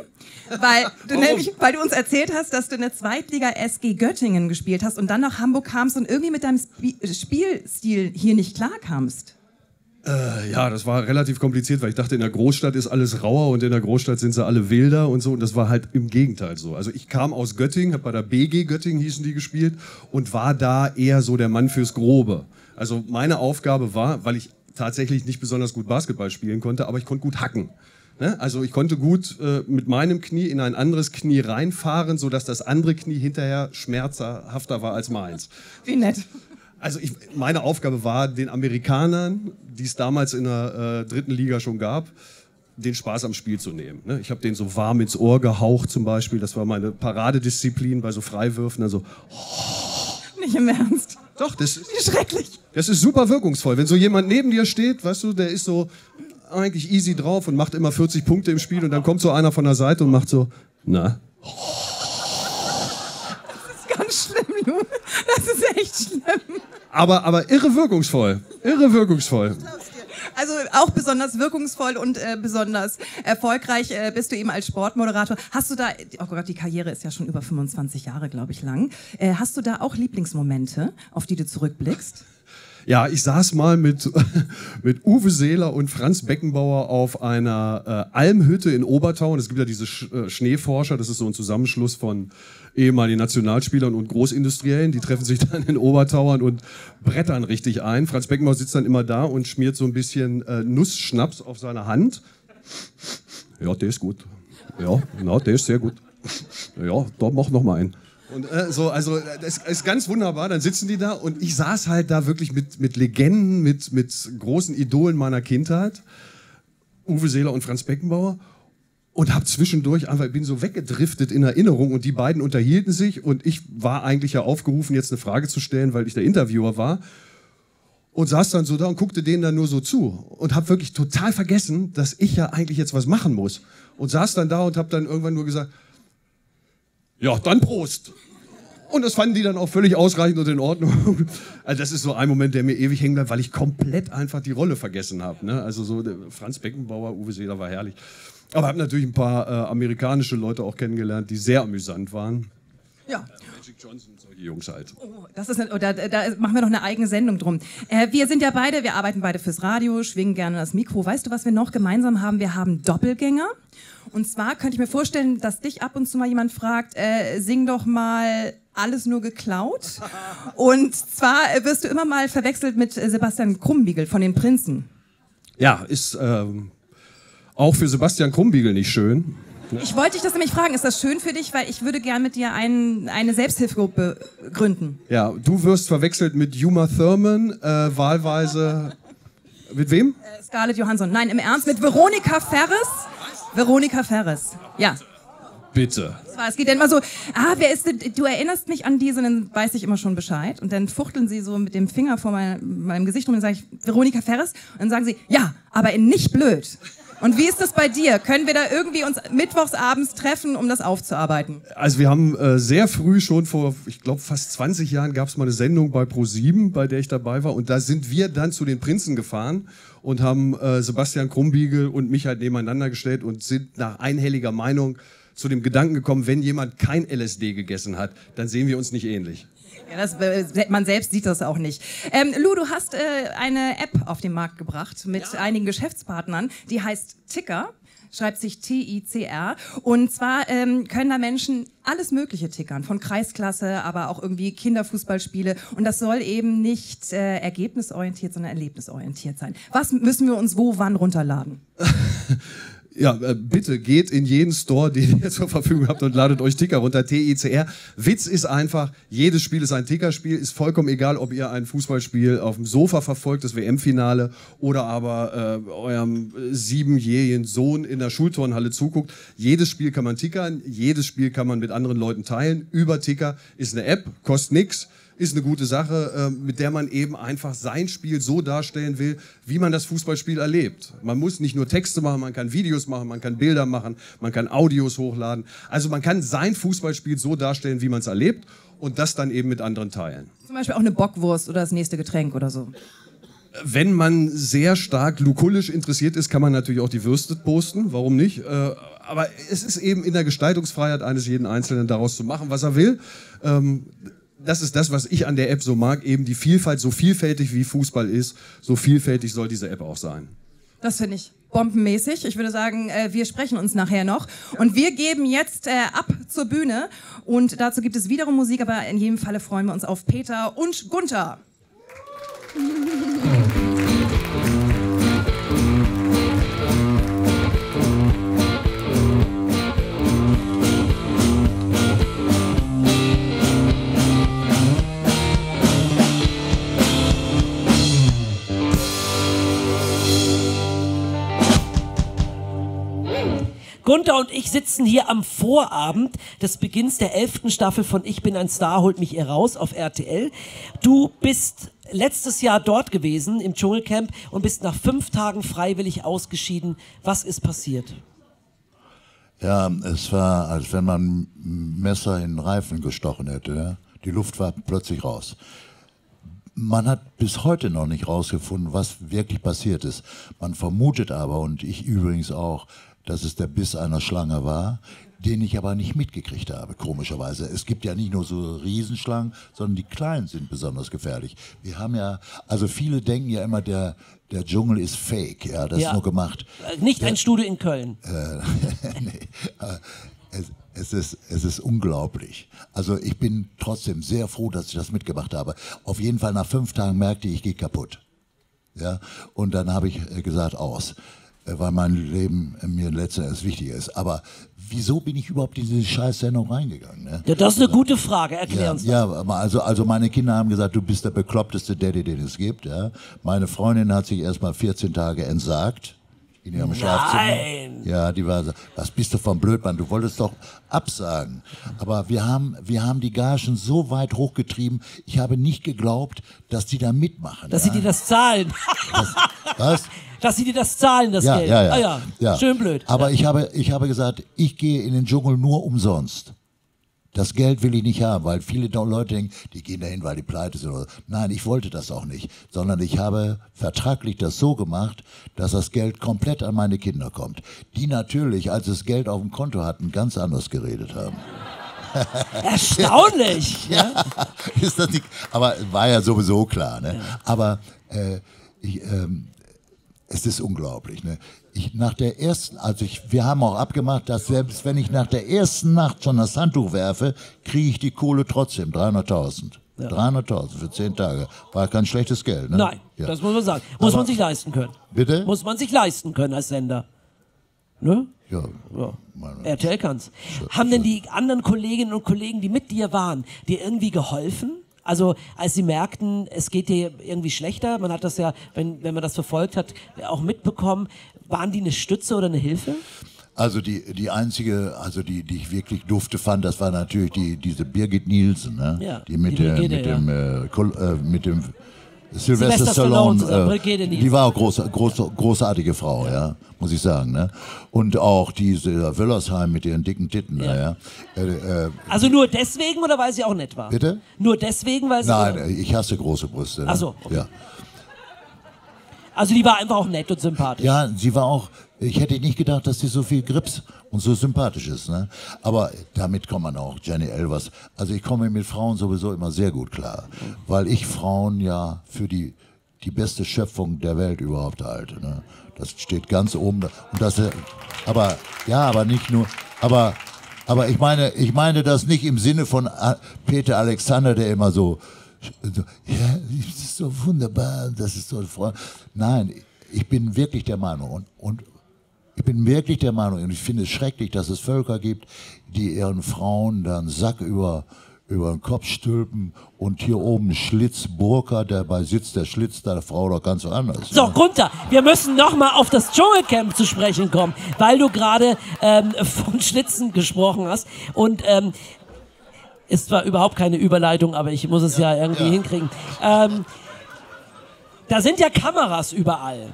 weil du, nämlich, weil du uns erzählt hast, dass du in der Zweitliga S G Göttingen gespielt hast und dann nach Hamburg kamst und irgendwie mit deinem Sp- Spielstil hier nicht klarkamst. Äh, ja, das war relativ kompliziert, weil ich dachte, in der Großstadt ist alles rauer und in der Großstadt sind sie alle wilder und so. Und das war halt im Gegenteil so. Also ich kam aus Göttingen, habe bei der B G Göttingen hießen die gespielt und war da eher so der Mann fürs Grobe. Also meine Aufgabe war, weil ich tatsächlich nicht besonders gut Basketball spielen konnte, aber ich konnte gut hacken. Ne? Also ich konnte gut äh, mit meinem Knie in ein anderes Knie reinfahren, sodass das andere Knie hinterher schmerzhafter war als meins. Wie nett. Also ich, meine Aufgabe war, den Amerikanern, die es damals in der äh, dritten Liga schon gab, den Spaß am Spiel zu nehmen. Ne? Ich habe denen so warm ins Ohr gehaucht zum Beispiel. Das war meine Paradedisziplin bei so Freiwürfen. Also, oh. Nicht im Ernst. Doch, das ist wie schrecklich. Das ist super wirkungsvoll. Wenn so jemand neben dir steht, weißt du, der ist so eigentlich easy drauf und macht immer vierzig Punkte im Spiel. Und dann kommt so einer von der Seite und macht so, na, oh. Schlimm, Lou. Das ist echt schlimm. Aber, aber irre wirkungsvoll. Irre wirkungsvoll. Also auch besonders wirkungsvoll und äh, besonders erfolgreich äh, bist du eben als Sportmoderator. Hast du da, oh Gott, die Karriere ist ja schon über fünfundzwanzig Jahre, glaube ich, lang. Äh, hast du da auch Lieblingsmomente, auf die du zurückblickst? Ja, ich saß mal mit, mit Uwe Seeler und Franz Beckenbauer auf einer äh, Almhütte in Obertau. Und es gibt ja diese Sch äh, Schneeforscher, das ist so ein Zusammenschluss von ehemaligen Nationalspielern und Großindustriellen. Die treffen sich dann in Obertauern und brettern richtig ein. Franz Beckenbauer sitzt dann immer da und schmiert so ein bisschen äh, Nussschnaps auf seine Hand. Ja, der ist gut. Ja, genau, der ist sehr gut. Ja, da mach noch mal einen. Und äh, so, also das ist ganz wunderbar, dann sitzen die da und ich saß halt da wirklich mit, mit Legenden, mit, mit großen Idolen meiner Kindheit, Uwe Seeler und Franz Beckenbauer, und hab zwischendurch einfach, ich bin so weggedriftet in Erinnerung und die beiden unterhielten sich und ich war eigentlich ja aufgerufen, jetzt eine Frage zu stellen, weil ich der Interviewer war. Und saß dann so da und guckte denen dann nur so zu und hab wirklich total vergessen, dass ich ja eigentlich jetzt was machen muss. Und saß dann da und hab dann irgendwann nur gesagt, ja, dann Prost. Und das fanden die dann auch völlig ausreichend und in Ordnung. Also das ist so ein Moment, der mir ewig hängen bleibt, weil ich komplett einfach die Rolle vergessen habe. Ne? Also so Franz Beckenbauer, Uwe Seeler war herrlich. Aber ich habe natürlich ein paar äh, amerikanische Leute auch kennengelernt, die sehr amüsant waren. Ja. Magic Johnson, solche Jungs halt. Oh, das ist eine, da, da machen wir noch eine eigene Sendung drum. Äh, wir sind ja beide, wir arbeiten beide fürs Radio, schwingen gerne das Mikro. Weißt du, was wir noch gemeinsam haben? Wir haben Doppelgänger. Und zwar könnte ich mir vorstellen, dass dich ab und zu mal jemand fragt, äh, sing doch mal Alles nur geklaut. Und zwar wirst du immer mal verwechselt mit Sebastian Krumbiegel von den Prinzen. Ja, ist ähm, auch für Sebastian Krumbiegel nicht schön. Ich wollte dich das nämlich fragen, ist das schön für dich? Weil ich würde gern mit dir ein, eine Selbsthilfegruppe gründen. Ja, du wirst verwechselt mit Uma Thurman, äh, wahlweise... Mit wem? Äh, Scarlett Johansson. Nein, im Ernst, mit Veronika Ferres. Veronika Ferres, ja. Bitte. Es geht dann immer so, ah, wer ist denn, du erinnerst mich an diese, und dann weiß ich immer schon Bescheid. Und dann fuchteln sie so mit dem Finger vor mein, meinem Gesicht rum und dann sage ich, Veronika Ferres. Und dann sagen sie, ja, aber in nicht blöd. Und wie ist das bei dir? Können wir da irgendwie uns mittwochsabends treffen, um das aufzuarbeiten? Also wir haben äh, sehr früh schon vor, ich glaube fast zwanzig Jahren, gab es mal eine Sendung bei ProSieben, bei der ich dabei war. Und da sind wir dann zu den Prinzen gefahren und haben äh, Sebastian Krumbiegel und mich halt nebeneinander gestellt und sind nach einhelliger Meinung zu dem Gedanken gekommen, wenn jemand kein L S D gegessen hat, dann sehen wir uns nicht ähnlich. Ja, das, man selbst sieht das auch nicht. Ähm, Lou, du hast äh, eine App auf den Markt gebracht mit ja. einigen Geschäftspartnern, die heißt Ticker, schreibt sich T I C R. Und zwar ähm, können da Menschen alles Mögliche tickern, von Kreisklasse, aber auch irgendwie Kinderfußballspiele. Und das soll eben nicht äh, ergebnisorientiert, sondern erlebnisorientiert sein. Was müssen wir uns wo, wann runterladen? Ja, bitte geht in jeden Store, den ihr zur Verfügung habt und ladet euch Ticker runter, T I C R. Witz ist einfach, jedes Spiel ist ein Tickerspiel, ist vollkommen egal, ob ihr ein Fußballspiel auf dem Sofa verfolgt, das W M-Finale, oder aber äh, eurem siebenjährigen Sohn in der Schulturnhalle zuguckt. Jedes Spiel kann man tickern, jedes Spiel kann man mit anderen Leuten teilen. Über Ticker ist eine App, kostet nichts. Ist eine gute Sache, mit der man eben einfach sein Spiel so darstellen will, wie man das Fußballspiel erlebt. Man muss nicht nur Texte machen, man kann Videos machen, man kann Bilder machen, man kann Audios hochladen. Also man kann sein Fußballspiel so darstellen, wie man es erlebt und das dann eben mit anderen teilen. Zum Beispiel auch eine Bockwurst oder das nächste Getränk oder so. Wenn man sehr stark lukullisch interessiert ist, kann man natürlich auch die Würste posten, warum nicht? Aber es ist eben in der Gestaltungsfreiheit eines jeden Einzelnen daraus zu machen, was er will. Das ist das, was ich an der App so mag, eben die Vielfalt, so vielfältig wie Fußball ist, so vielfältig soll diese App auch sein. Das finde ich bombenmäßig. Ich würde sagen, wir sprechen uns nachher noch. Und wir geben jetzt ab zur Bühne und dazu gibt es wiederum Musik, aber in jedem Falle freuen wir uns auf Peter und Gunter. Gunter und ich sitzen hier am Vorabend des Beginns der elften Staffel von Ich bin ein Star, holt mich hier raus auf R T L. Du bist letztes Jahr dort gewesen im Dschungelcamp und bist nach fünf Tagen freiwillig ausgeschieden. Was ist passiert? Ja, es war, als wenn man ein Messer in den Reifen gestochen hätte. Ja? Die Luft war plötzlich raus. Man hat bis heute noch nicht rausgefunden, was wirklich passiert ist. Man vermutet aber, und ich übrigens auch, dass es der Biss einer Schlange war, den ich aber nicht mitgekriegt habe, komischerweise. Es gibt ja nicht nur so Riesenschlangen, sondern die kleinen sind besonders gefährlich. Wir haben ja, also viele denken ja immer, der, der Dschungel ist fake, ja, das ja. ist nur gemacht. Nicht der, ein Studio in Köln. Äh, nee, es, es, ist, es ist unglaublich. Also ich bin trotzdem sehr froh, dass ich das mitgemacht habe. Auf jeden Fall nach fünf Tagen merkte ich, ich gehe kaputt. Ja? Und dann habe ich gesagt, aus. Weil mein Leben mir letztendlich wichtiger ist. Aber wieso bin ich überhaupt in diese Scheiß-Sendung reingegangen? Ne? Ja, das ist eine also, gute Frage, erklären Sie ja, ja, also, also meine Kinder haben gesagt, du bist der bekloppteste Daddy, den es gibt. Ja? Meine Freundin hat sich erst mal vierzehn Tage entsagt in ihrem Nein. Schlafzimmer. Ja, die war so, was bist du vom Blödmann, du wolltest doch absagen. Aber wir haben, wir haben die Gagen so weit hochgetrieben, ich habe nicht geglaubt, dass die da mitmachen. Dass ja? sie dir das zahlen. Das, was? Dass sie dir das zahlen, das ja, Geld. Ja, ja. Ah, ja. Ja. Schön blöd. Aber ja. ich, habe, ich habe gesagt, ich gehe in den Dschungel nur umsonst. Das Geld will ich nicht haben, weil viele Leute denken, die gehen dahin, weil die pleite sind. Nein, ich wollte das auch nicht, sondern ich habe vertraglich das so gemacht, dass das Geld komplett an meine Kinder kommt. Die natürlich, als sie das Geld auf dem Konto hatten, ganz anders geredet haben. Erstaunlich! Ja. Ja. Ist das nicht? Aber war ja sowieso klar. Ne? Ja. Aber äh, ich... Ähm, Es ist unglaublich. Ne? Ich, nach der ersten, also ich, wir haben auch abgemacht, dass selbst wenn ich nach der ersten Nacht schon das Handtuch werfe, kriege ich die Kohle trotzdem, dreihunderttausend. Ja. dreihunderttausend für zehn Tage. War kein schlechtes Geld. Ne? Nein, ja. das muss man sagen. Muss Aber, man sich leisten können. Bitte? Muss man sich leisten können als Sender. Ne? Ja. ja. R T L kann's. Ja, haben ja. denn die anderen Kolleginnen und Kollegen, die mit dir waren, dir irgendwie geholfen? Also als sie merkten, es geht dir irgendwie schlechter, man hat das ja, wenn, wenn man das verfolgt hat, auch mitbekommen, waren die eine Stütze oder eine Hilfe? Also die, die einzige, also die, die ich wirklich dufte fand, das war natürlich die, diese Birgit Nielsen, ne? ja, die mit, die Brigitte, äh, mit ja. dem, äh, Kol äh, mit dem Sylvester Stallone, äh, die war auch groß, groß, großartige Frau, ja. ja, muss ich sagen. Ne? Und auch diese Wöllersheim mit ihren dicken Titten. Ja. Ja. Äh, äh, also nur deswegen oder weil sie auch nett war? Bitte? Nur deswegen, weil sie... Nein, ich hasse große Brüste. Ne? Ach so. Okay. Ja. Also die war einfach auch nett und sympathisch. Ja, sie war auch... Ich hätte nicht gedacht, dass sie so viel Grips und so sympathisch ist. Ne? Aber damit kommt man auch, Jenny Elvers. Also ich komme mit Frauen sowieso immer sehr gut klar, weil ich Frauen ja für die, die beste Schöpfung der Welt überhaupt halte. Ne? Das steht ganz oben. Und das, aber ja, aber nicht nur. Aber, aber ich meine, ich meine das nicht im Sinne von Peter Alexander, der immer so, so ja, das ist so wunderbar, das ist so. Nein, ich bin wirklich der Meinung und und. Ich bin wirklich der Meinung, und ich finde es schrecklich, dass es Völker gibt, die ihren Frauen dann Sack über, über den Kopf stülpen und hier oben Schlitzburka, dabei sitzt der Schlitz der Frau doch ganz anders. So, Gunter, wir müssen nochmal auf das Dschungelcamp zu sprechen kommen, weil du gerade ähm, von Schlitzen gesprochen hast. Und ähm, ist zwar überhaupt keine Überleitung, aber ich muss es ja, ja irgendwie ja. hinkriegen. Ähm, Da sind ja Kameras überall.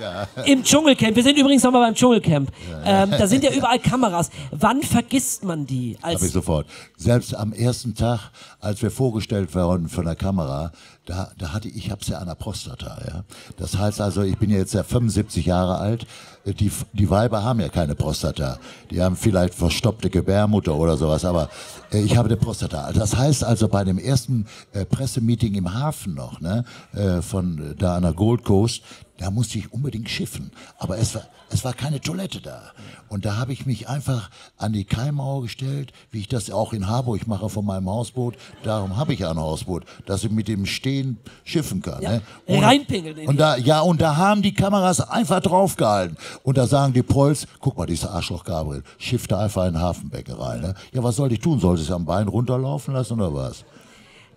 Ja, ja. Im Dschungelcamp. Wir sind übrigens nochmal beim Dschungelcamp. Ja, ja. Ähm, da sind ja überall Kameras. Wann vergisst man die? Als Hab ich sofort. Selbst am ersten Tag, als wir vorgestellt wurden von der Kamera, da, da hatte ich, ich hab's ja an der Prostata. Ja? Das heißt also, ich bin ja jetzt ja fünfundsiebzig Jahre alt. Die, die Weiber haben ja keine Prostata. Die haben vielleicht verstopfte Gebärmutter oder sowas, aber äh, ich habe eine Prostata. Das heißt also, bei dem ersten äh, Pressemeeting im Hafen noch, ne, äh, von da an der Gold Coast, da musste ich unbedingt schiffen. Aber es war, es war keine Toilette da. Und da habe ich mich einfach an die Kaimauer gestellt, wie ich das auch in Harburg mache von meinem Hausboot. Darum habe ich ja ein Hausboot, dass ich mit dem Stehen schiffen kann. Ja, ne? Und, reinpingeln in und da, ja, und da haben die Kameras einfach draufgehalten. Und da sagen die Pols, guck mal, dieser Arschloch Gabriel, schiff da einfach in den Hafenbecken rein. Ne? Ja, was soll ich tun? Soll ich es am Bein runterlaufen lassen oder was?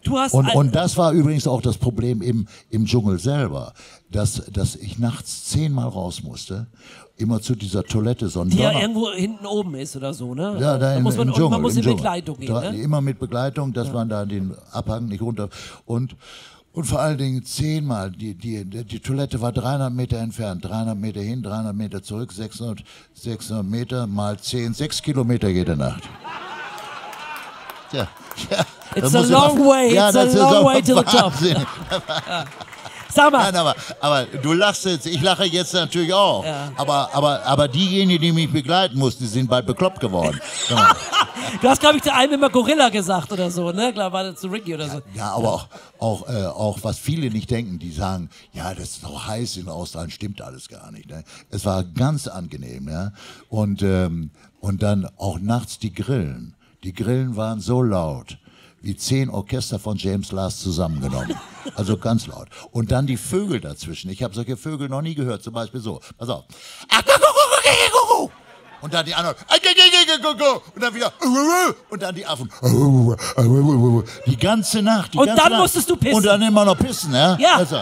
Du hast und, und das war übrigens auch das Problem im, im Dschungel selber, dass, dass ich nachts zehnmal raus musste, immer zu dieser Toilette. So die Donner ja irgendwo hinten oben ist oder so, ne? Ja, da, da in, muss man, im Dschungel, man muss in Dschungel. Begleitung gehen, da, ne? Immer mit Begleitung, dass ja. man da den Abhang nicht runter... Und, und vor allen Dingen zehnmal, die, die, die Toilette war dreihundert Meter entfernt, dreihundert Meter hin, dreihundert Meter zurück, sechshundert Meter mal zehn, sechs Kilometer jede Nacht. Ja, ja. It's a long way, ja, it's a long way to the top. Sag mal. Nein, aber, aber du lachst jetzt, ich lache jetzt natürlich auch. Ja. Aber, aber, aber diejenigen, die mich begleiten mussten, die sind bald bekloppt geworden. Du hast, glaube ich, zu einem immer Gorilla gesagt oder so, ne? Klar, war das zu Ricky oder so. Ja, ja, aber auch, auch, äh, auch, was viele nicht denken, die sagen, ja, das ist doch heiß in Australien, stimmt alles gar nicht. Ne? Es war ganz angenehm, ja. Und, ähm, und dann auch nachts die Grillen. Die Grillen waren so laut, wie zehn Orchester von James Last zusammengenommen. Also ganz laut. Und dann die Vögel dazwischen. Ich habe solche Vögel noch nie gehört, zum Beispiel so. Pass auf. Und dann die anderen. Und dann wieder. Und dann die Affen. Die ganze Nacht. Die ganze Und dann Nacht. musstest du pissen. Und dann immer noch pissen. Ja. ja. Also,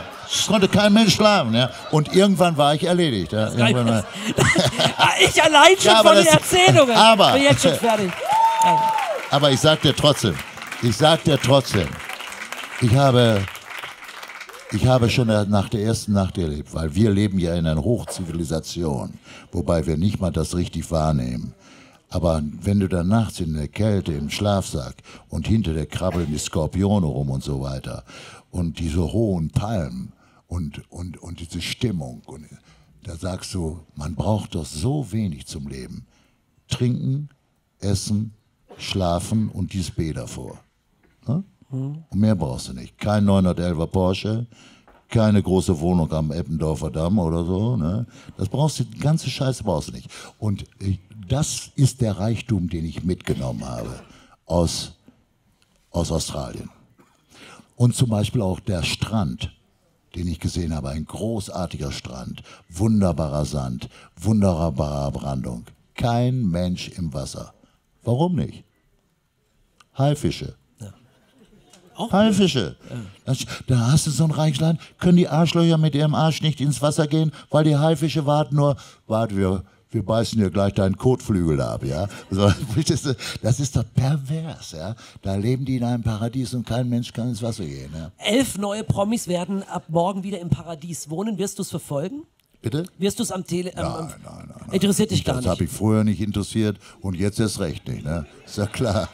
konnte kein Mensch schlafen. Ja. Und irgendwann war ich erledigt. Ja. Irgendwann ich allein schon ja, von den Erzählungen. Aber, bin jetzt schon fertig. Aber ich sag dir trotzdem, ich sag dir trotzdem, ich habe, ich habe schon nach der ersten Nacht erlebt, weil wir leben ja in einer Hochzivilisation, wobei wir nicht mal das richtig wahrnehmen. Aber wenn du dann nachts in der Kälte im Schlafsack und hinter der krabbeln die Skorpione rum und so weiter und diese hohen Palmen und, und, und diese Stimmung, und da sagst du, man braucht doch so wenig zum Leben. Trinken, essen, schlafen und dieses B davor. Hm? Mhm. Und mehr brauchst du nicht. Kein neunhundertelfer Porsche, keine große Wohnung am Eppendorfer Damm oder so. Ne? Das brauchst du, die ganze Scheiße brauchst du nicht. Und ich, das ist der Reichtum, den ich mitgenommen habe aus, aus Australien. Und zum Beispiel auch der Strand, den ich gesehen habe. Ein großartiger Strand, wunderbarer Sand, wunderbarer Brandung. Kein Mensch im Wasser. Warum nicht? Haifische. Ja. Auch Haifische. Ja. Da hast du so ein reiches Land, können die Arschlöcher mit ihrem Arsch nicht ins Wasser gehen, weil die Haifische warten nur, warte, wir, wir beißen dir gleich deinen Kotflügel ab. Ja? Das ist doch pervers. Ja? Da leben die in einem Paradies und kein Mensch kann ins Wasser gehen. Ja? Elf neue Promis werden ab morgen wieder im Paradies wohnen. Wirst du es verfolgen? Bitte? Wirst du es am Tele... Nein, am, nein, nein, nein. Interessiert dich gar das nicht? Das habe ich vorher nicht interessiert und jetzt erst recht nicht, ne? Ist ja klar.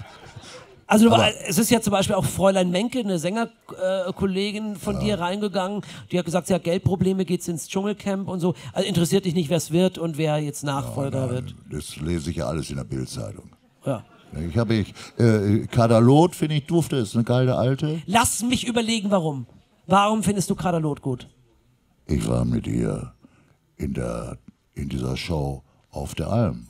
Also du, es ist ja zum Beispiel auch Fräulein Menke, eine Sängerkollegin äh, von ja. dir reingegangen, die hat gesagt, sie hat Geldprobleme, geht's ins Dschungelcamp und so. Also interessiert dich nicht, wer es wird und wer jetzt Nachfolger ja, wird? Das lese ich ja alles in der Bildzeitung. Ja. Ich habe ich... Äh, Kadalot, finde ich, durfte, ist eine geile Alte. Lass mich überlegen, warum. Warum findest du Kadalot gut? Ich war mit ihr... In, der, in dieser Show auf der Alm.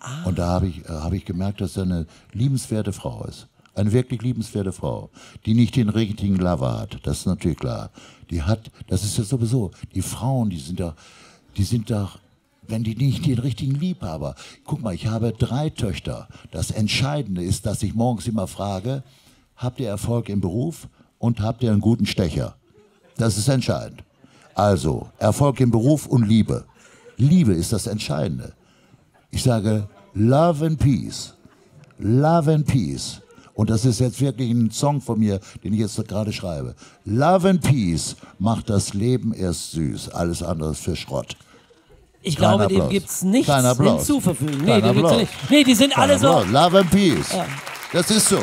Ah. Und da habe ich, hab ich gemerkt, dass er eine liebenswerte Frau ist. Eine wirklich liebenswerte Frau, die nicht den richtigen Lover hat. Das ist natürlich klar. Die hat, das ist ja sowieso, die Frauen, die sind da, die sind da, wenn die nicht den richtigen Liebhaber. Guck mal, ich habe drei Töchter. Das Entscheidende ist, dass ich morgens immer frage, habt ihr Erfolg im Beruf und habt ihr einen guten Stecher? Das ist entscheidend. Also, Erfolg im Beruf und Liebe. Liebe ist das Entscheidende. Ich sage, Love and Peace. Love and Peace. Und das ist jetzt wirklich ein Song von mir, den ich jetzt gerade schreibe. Love and Peace macht das Leben erst süß. Alles andere ist für Schrott. Ich Kleiner glaube, Applaus. Dem gibt's nichts hinzuzufügen. Nee, dem gibt's nicht. Nee, die sind Kleiner alle so. Applaus. Love and Peace. Ja. Das ist so.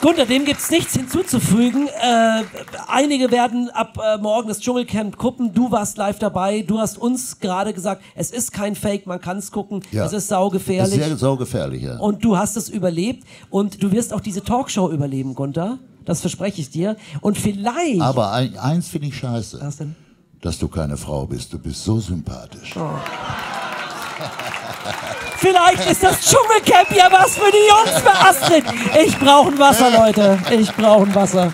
Gunter, dem gibt es nichts hinzuzufügen. Äh, einige werden ab äh, morgen das Dschungelcamp gucken. Du warst live dabei. Du hast uns gerade gesagt, es ist kein Fake, man kann es gucken. Ja. Es ist saugefährlich. Es ist sehr saugefährlich, ja. Und du hast es überlebt. Und du wirst auch diese Talkshow überleben, Gunter. Das verspreche ich dir. Und vielleicht... Aber ein, eins finde ich scheiße. Was denn? Dass du keine Frau bist. Du bist so sympathisch. Oh. Vielleicht ist das Dschungelcamp ja was für die Jungs, für Astrid. Ich brauche ein Wasser, Leute. Ich brauche ein Wasser.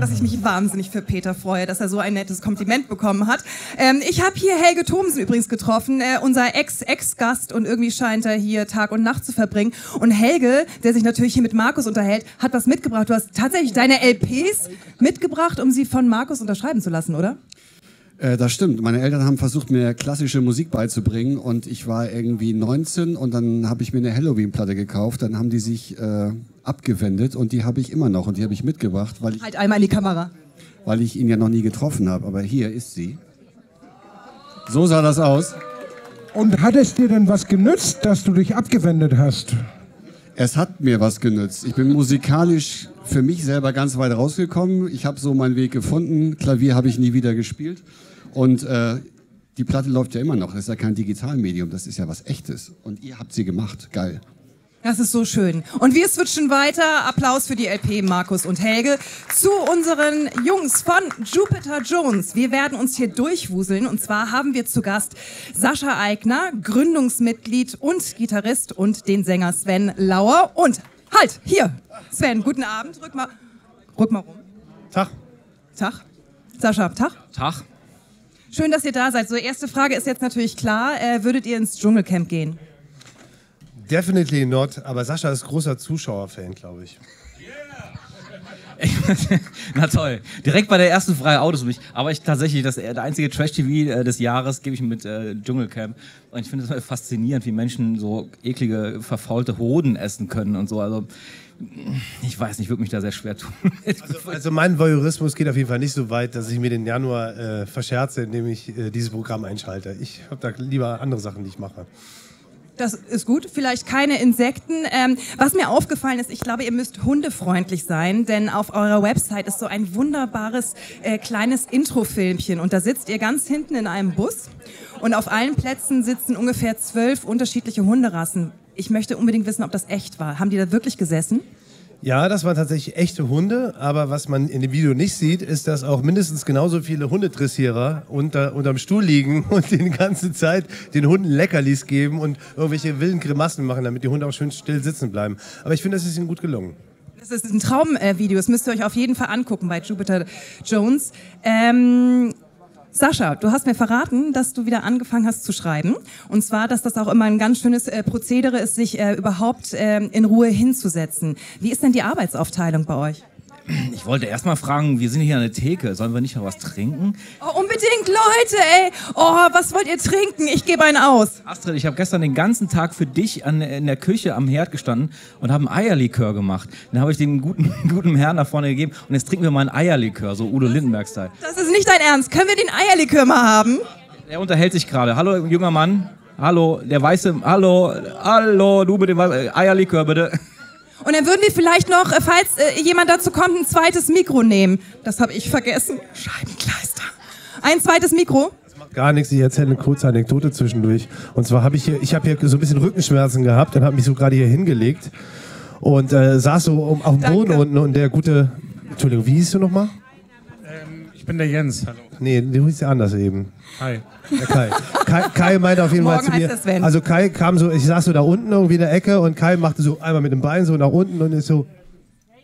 Dass ich mich wahnsinnig für Peter freue, dass er so ein nettes Kompliment bekommen hat. Ähm, ich habe hier Helge Thomsen übrigens getroffen, äh, unser Ex-Ex-Gast, und irgendwie scheint er hier Tag und Nacht zu verbringen. Und Helge, der sich natürlich hier mit Markus unterhält, hat was mitgebracht. Du hast tatsächlich deine L Ps mitgebracht, um sie von Markus unterschreiben zu lassen, oder? Äh, das stimmt. Meine Eltern haben versucht, mir klassische Musik beizubringen und ich war irgendwie neunzehn und dann habe ich mir eine Helloween-Platte gekauft. Dann haben die sich äh, abgewendet und die habe ich immer noch und die habe ich mitgebracht, weil ich... Halt einmal in die Kamera. Weil ich ihn ja noch nie getroffen habe, aber hier ist sie. So sah das aus. Und hat es dir denn was genützt, dass du dich abgewendet hast? Es hat mir was genützt. Ich bin musikalisch für mich selber ganz weit rausgekommen. Ich habe so meinen Weg gefunden. Klavier habe ich nie wieder gespielt. Und äh, die Platte läuft ja immer noch. Das ist ja kein Digitalmedium, das ist ja was Echtes. Und ihr habt sie gemacht. Geil. Das ist so schön. Und wir switchen weiter. Applaus für die L P Markus und Helge. Zu unseren Jungs von Jupiter Jones. Wir werden uns hier durchwuseln. Und zwar haben wir zu Gast Sascha Eigner, Gründungsmitglied und Gitarrist, und den Sänger Sven Lauer. Und halt, hier, Sven, guten Abend. Rück mal, rück mal rum. Tag. Tag. Sascha, Tag. Tag. Schön, dass ihr da seid. So, erste Frage ist jetzt natürlich klar. Äh, würdet ihr ins Dschungelcamp gehen? Definitely not, aber Sascha ist großer Zuschauerfan, glaube ich. Yeah. Na toll, direkt bei der ersten Frage Autos mich. Aber ich tatsächlich, das der einzige Trash-T V des Jahres gebe ich mit äh, Dschungelcamp. Und ich finde es faszinierend, wie Menschen so eklige, verfaulte Hoden essen können und so. Also ich weiß nicht, würde mich da sehr schwer tun. Also, also mein Voyeurismus geht auf jeden Fall nicht so weit, dass ich mir den Januar äh, verscherze, indem ich äh, dieses Programm einschalte. Ich habe da lieber andere Sachen, die ich mache. Das ist gut, vielleicht keine Insekten. Ähm, was mir aufgefallen ist, ich glaube, ihr müsst hundefreundlich sein, denn auf eurer Website ist so ein wunderbares äh, kleines Introfilmchen und da sitzt ihr ganz hinten in einem Bus und auf allen Plätzen sitzen ungefähr zwölf unterschiedliche Hunderassen. Ich möchte unbedingt wissen, ob das echt war. Haben die da wirklich gesessen? Ja, das waren tatsächlich echte Hunde, aber was man in dem Video nicht sieht, ist, dass auch mindestens genauso viele Hundedressierer unter, unterm Stuhl liegen und die ganze Zeit den Hunden Leckerlis geben und irgendwelche wilden Grimassen machen, damit die Hunde auch schön still sitzen bleiben. Aber ich finde, das ist ihnen gut gelungen. Das ist ein Traumvideo, das müsst ihr euch auf jeden Fall angucken bei Jupiter Jones. Ähm... Sascha, du hast mir verraten, dass du wieder angefangen hast zu schreiben. Und zwar, dass das auch immer ein ganz schönes äh, Prozedere ist, sich äh, überhaupt äh, in Ruhe hinzusetzen. Wie ist denn die Arbeitsaufteilung bei euch? Ich wollte erst mal fragen, wir sind hier an der Theke, sollen wir nicht noch was trinken? Oh, unbedingt, Leute, ey! Oh, was wollt ihr trinken? Ich gebe einen aus. Astrid, ich habe gestern den ganzen Tag für dich an, in der Küche am Herd gestanden und habe einen Eierlikör gemacht. Dann habe ich dem guten, guten Herrn nach vorne gegeben und jetzt trinken wir mal einen Eierlikör, so Udo Lindenberg-Style. Das ist nicht dein Ernst. Können wir den Eierlikör mal haben? Der unterhält sich gerade. Hallo, junger Mann. Hallo, der weiße, hallo, hallo, du mit dem Eierlikör, bitte. Und dann würden wir vielleicht noch, falls äh, jemand dazu kommt, ein zweites Mikro nehmen. Das habe ich vergessen. Scheibenkleister. Ein zweites Mikro. Das macht gar nichts, ich erzähle eine kurze Anekdote zwischendurch. Und zwar habe ich hier, ich habe hier so ein bisschen Rückenschmerzen gehabt und habe mich so gerade hier hingelegt und äh, saß so um, auf dem Boden unten und der gute, Entschuldigung, wie hieß du nochmal? Ähm, ich bin der Jens, hallo. Nee, du hieß ja anders eben. Hi. Der Kai. Kai, Kai meinte auf jeden Fall zu mir. Also Kai kam so, ich saß so da unten irgendwie in der Ecke und Kai machte so einmal mit dem Bein so nach unten und ist so,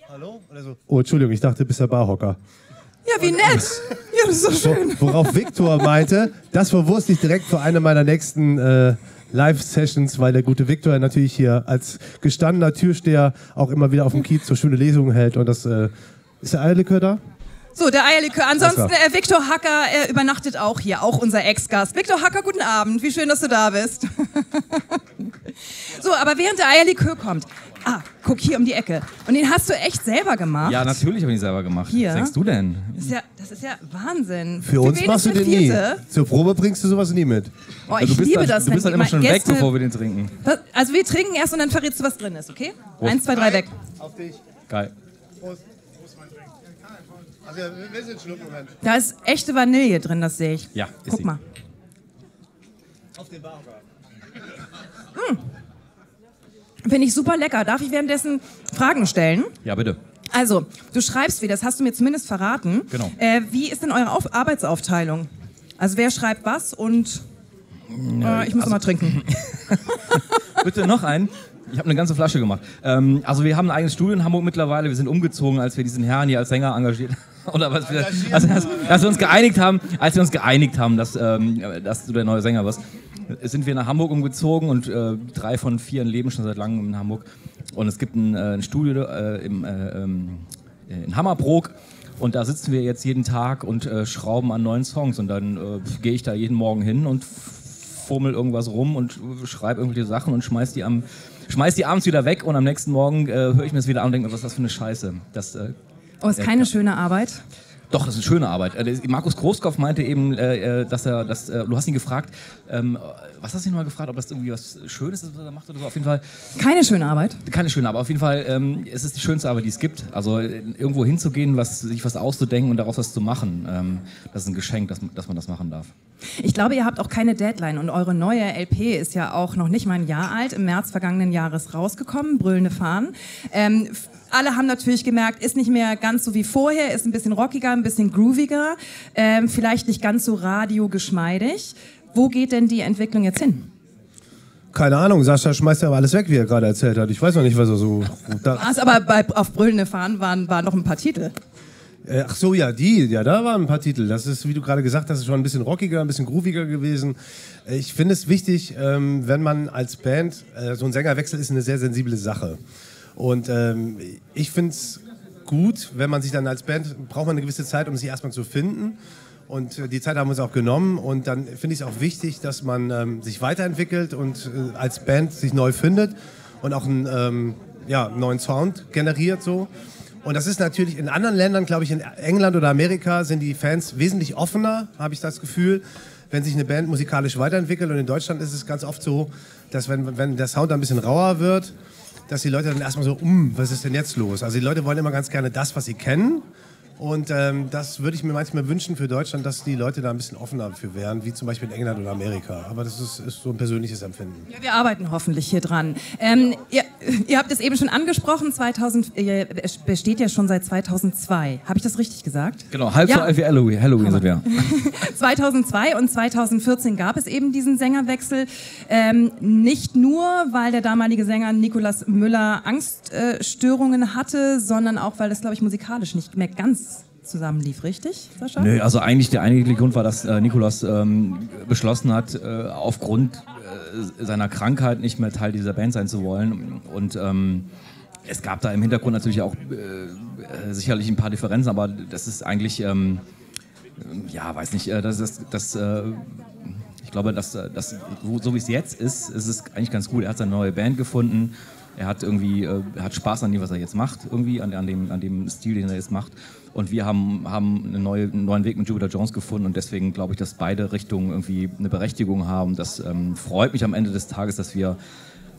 hallo? Oder so, oh, Entschuldigung, ich dachte, du bist der Barhocker. Ja, wie nett. Ja, das ist so schön. Worauf Viktor meinte, das verwurste ich direkt vor einer meiner nächsten äh, Live-Sessions, weil der gute Viktor natürlich hier als gestandener Türsteher auch immer wieder auf dem Kiez so schöne Lesungen hält. Und das äh, ist der Eierlikör da? So, der Eierlikör. Ansonsten, äh, Viktor Hacker äh, übernachtet auch hier, auch unser Ex-Gast. Viktor Hacker, guten Abend. Wie schön, dass du da bist. So, aber während der Eierlikör kommt... Ah, guck hier um die Ecke. Und den hast du echt selber gemacht? Ja, natürlich habe ich ihn selber gemacht. Hier. Was denkst du denn? Das ist ja, das ist ja Wahnsinn. Für, Für uns machst du den nie. Zur Probe bringst du sowas nie mit. Oh, ich liebe dann, das. Du bist dann immer schon Gäste weg, bevor wir den trinken. Also wir trinken erst und dann verrätst du, was drin ist, okay? Prost. Eins, zwei, drei, weg. Auf dich. Geil. Prost. Prost, mein Drink. Also wir sind schon im Moment. Da ist echte Vanille drin, das sehe ich. Ja, ist Guck sie. mal. Auf den Barhocker. Hm. Finde ich super lecker. Darf ich währenddessen Fragen stellen? Ja, bitte. Also, du schreibst wie, das hast du mir zumindest verraten. Genau. Äh, wie ist denn eure Auf- Arbeitsaufteilung? Also, wer schreibt was und... Äh, ich muss also, mal trinken. Bitte noch einen. Ich habe eine ganze Flasche gemacht. Ähm, also, wir haben ein eigenes Studio in Hamburg mittlerweile. Wir sind umgezogen, als wir diesen Herrn hier als Sänger engagiert haben. Oder was wir, also, dass, dass wir uns geeinigt haben, als wir uns geeinigt haben, dass, ähm, dass du der neue Sänger warst. Sind wir nach Hamburg umgezogen und äh, drei von vier leben schon seit langem in Hamburg. Und es gibt ein, äh, ein Studio äh, im, äh, äh, in Hammerbrook und da sitzen wir jetzt jeden Tag und äh, schrauben an neuen Songs. Und dann äh, gehe ich da jeden Morgen hin und fummel irgendwas rum und schreibe irgendwelche Sachen und schmeiß die, am, schmeiß die abends wieder weg. Und am nächsten Morgen äh, höre ich mir das wieder an und denke mir, was ist das für eine Scheiße. Das, äh, oh, ist keine äh, schöne Arbeit. Doch, das ist eine schöne Arbeit. Also, Markus Großkopf meinte eben, äh, dass er, dass, äh, du hast ihn gefragt, ähm, was hast du ihn mal gefragt, ob das irgendwie was Schönes ist, was er macht oder so? Auf jeden Fall. Keine schöne Arbeit. Keine schöne, aber auf jeden Fall, ähm, es ist die schönste Arbeit, die es gibt. Also irgendwo hinzugehen, was, sich was auszudenken und daraus was zu machen, ähm, das ist ein Geschenk, dass, dass man das machen darf. Ich glaube, ihr habt auch keine Deadline und eure neue L P ist ja auch noch nicht mal ein Jahr alt, im März vergangenen Jahres rausgekommen, Brüllende Fahnen. Ähm, alle haben natürlich gemerkt, ist nicht mehr ganz so wie vorher, ist ein bisschen rockiger, ein bisschen grooviger, ähm, vielleicht nicht ganz so radiogeschmeidig. Wo geht denn die Entwicklung jetzt hin? Keine Ahnung, Sascha schmeißt ja aber alles weg, wie er gerade erzählt hat. Ich weiß noch nicht, was er so... Was, aber bei, auf Brüllende Fahnen waren, waren noch ein paar Titel. Ach so, ja, die, ja, da waren ein paar Titel. Das ist, wie du gerade gesagt hast, schon ein bisschen rockiger, ein bisschen grooviger gewesen. Ich finde es wichtig, ähm, wenn man als Band, äh, so ein Sängerwechsel ist eine sehr sensible Sache. Und ähm, ich finde es gut, wenn man sich dann als Band, braucht man eine gewisse Zeit, um sich erstmal zu finden. Und äh, die Zeit haben wir uns auch genommen. Und dann finde ich es auch wichtig, dass man ähm, sich weiterentwickelt und äh, als Band sich neu findet und auch einen ähm, ja, neuen Sound generiert so. Und das ist natürlich in anderen Ländern, glaube ich, in England oder Amerika, sind die Fans wesentlich offener, habe ich das Gefühl, wenn sich eine Band musikalisch weiterentwickelt. Und in Deutschland ist es ganz oft so, dass wenn, wenn der Sound ein bisschen rauer wird, dass die Leute dann erstmal so, um, was ist denn jetzt los? Also die Leute wollen immer ganz gerne das, was sie kennen. Und ähm, das würde ich mir manchmal wünschen für Deutschland, dass die Leute da ein bisschen offener für wären, wie zum Beispiel in England oder Amerika. Aber das ist, ist so ein persönliches Empfinden. Ja, wir arbeiten hoffentlich hier dran. Ähm, ihr, ihr habt es eben schon angesprochen, zweitausend, äh, es besteht ja schon seit zweitausendzwei. Habe ich das richtig gesagt? Genau, halb ja. so alt wie Halloween, Halloween sind wir. zweitausendzwei und zweitausendvierzehn gab es eben diesen Sängerwechsel. Ähm, nicht nur, weil der damalige Sänger Nikolaus Müller Angststörungen äh, hatte, sondern auch, weil das, glaube ich, musikalisch nicht mehr ganz zusammen lief, richtig, Sascha? Nö, also eigentlich der eigentliche Grund war, dass äh, Nikolaus ähm, beschlossen hat, äh, aufgrund äh, seiner Krankheit nicht mehr Teil dieser Band sein zu wollen. Und ähm, es gab da im Hintergrund natürlich auch äh, sicherlich ein paar Differenzen, aber das ist eigentlich, ähm, ja, weiß nicht, äh, das, das, das äh, ich glaube, dass, dass so wie es jetzt ist, ist es eigentlich ganz gut. Er hat seine neue Band gefunden. Er hat irgendwie, äh, hat Spaß an dem, was er jetzt macht, irgendwie an, an, dem, an dem Stil, den er jetzt macht. Und wir haben, haben eine neue, einen neuen Weg mit Jupiter Jones gefunden und deswegen glaube ich, dass beide Richtungen irgendwie eine Berechtigung haben. Das ähm, freut mich am Ende des Tages, dass wir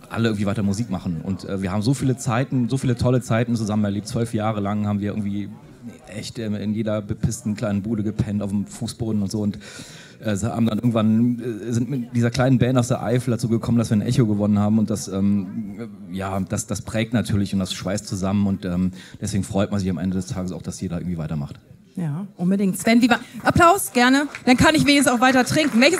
alle irgendwie weiter Musik machen. Und äh, wir haben so viele Zeiten, so viele tolle Zeiten zusammen erlebt. Zwölf Jahre lang haben wir irgendwie echt äh, in jeder bepissten kleinen Bude gepennt auf dem Fußboden und so. Und äh, haben dann irgendwann äh, sind mit dieser kleinen Band aus der Eifel dazu gekommen, dass wir ein Echo gewonnen haben. Und das, ähm, ja, das, das prägt natürlich und das schweißt zusammen. Und ähm, deswegen freut man sich am Ende des Tages auch, dass jeder irgendwie weitermacht. Ja, unbedingt. Sven, wie war... Applaus, gerne. Dann kann ich wenigstens auch weiter trinken. Welches?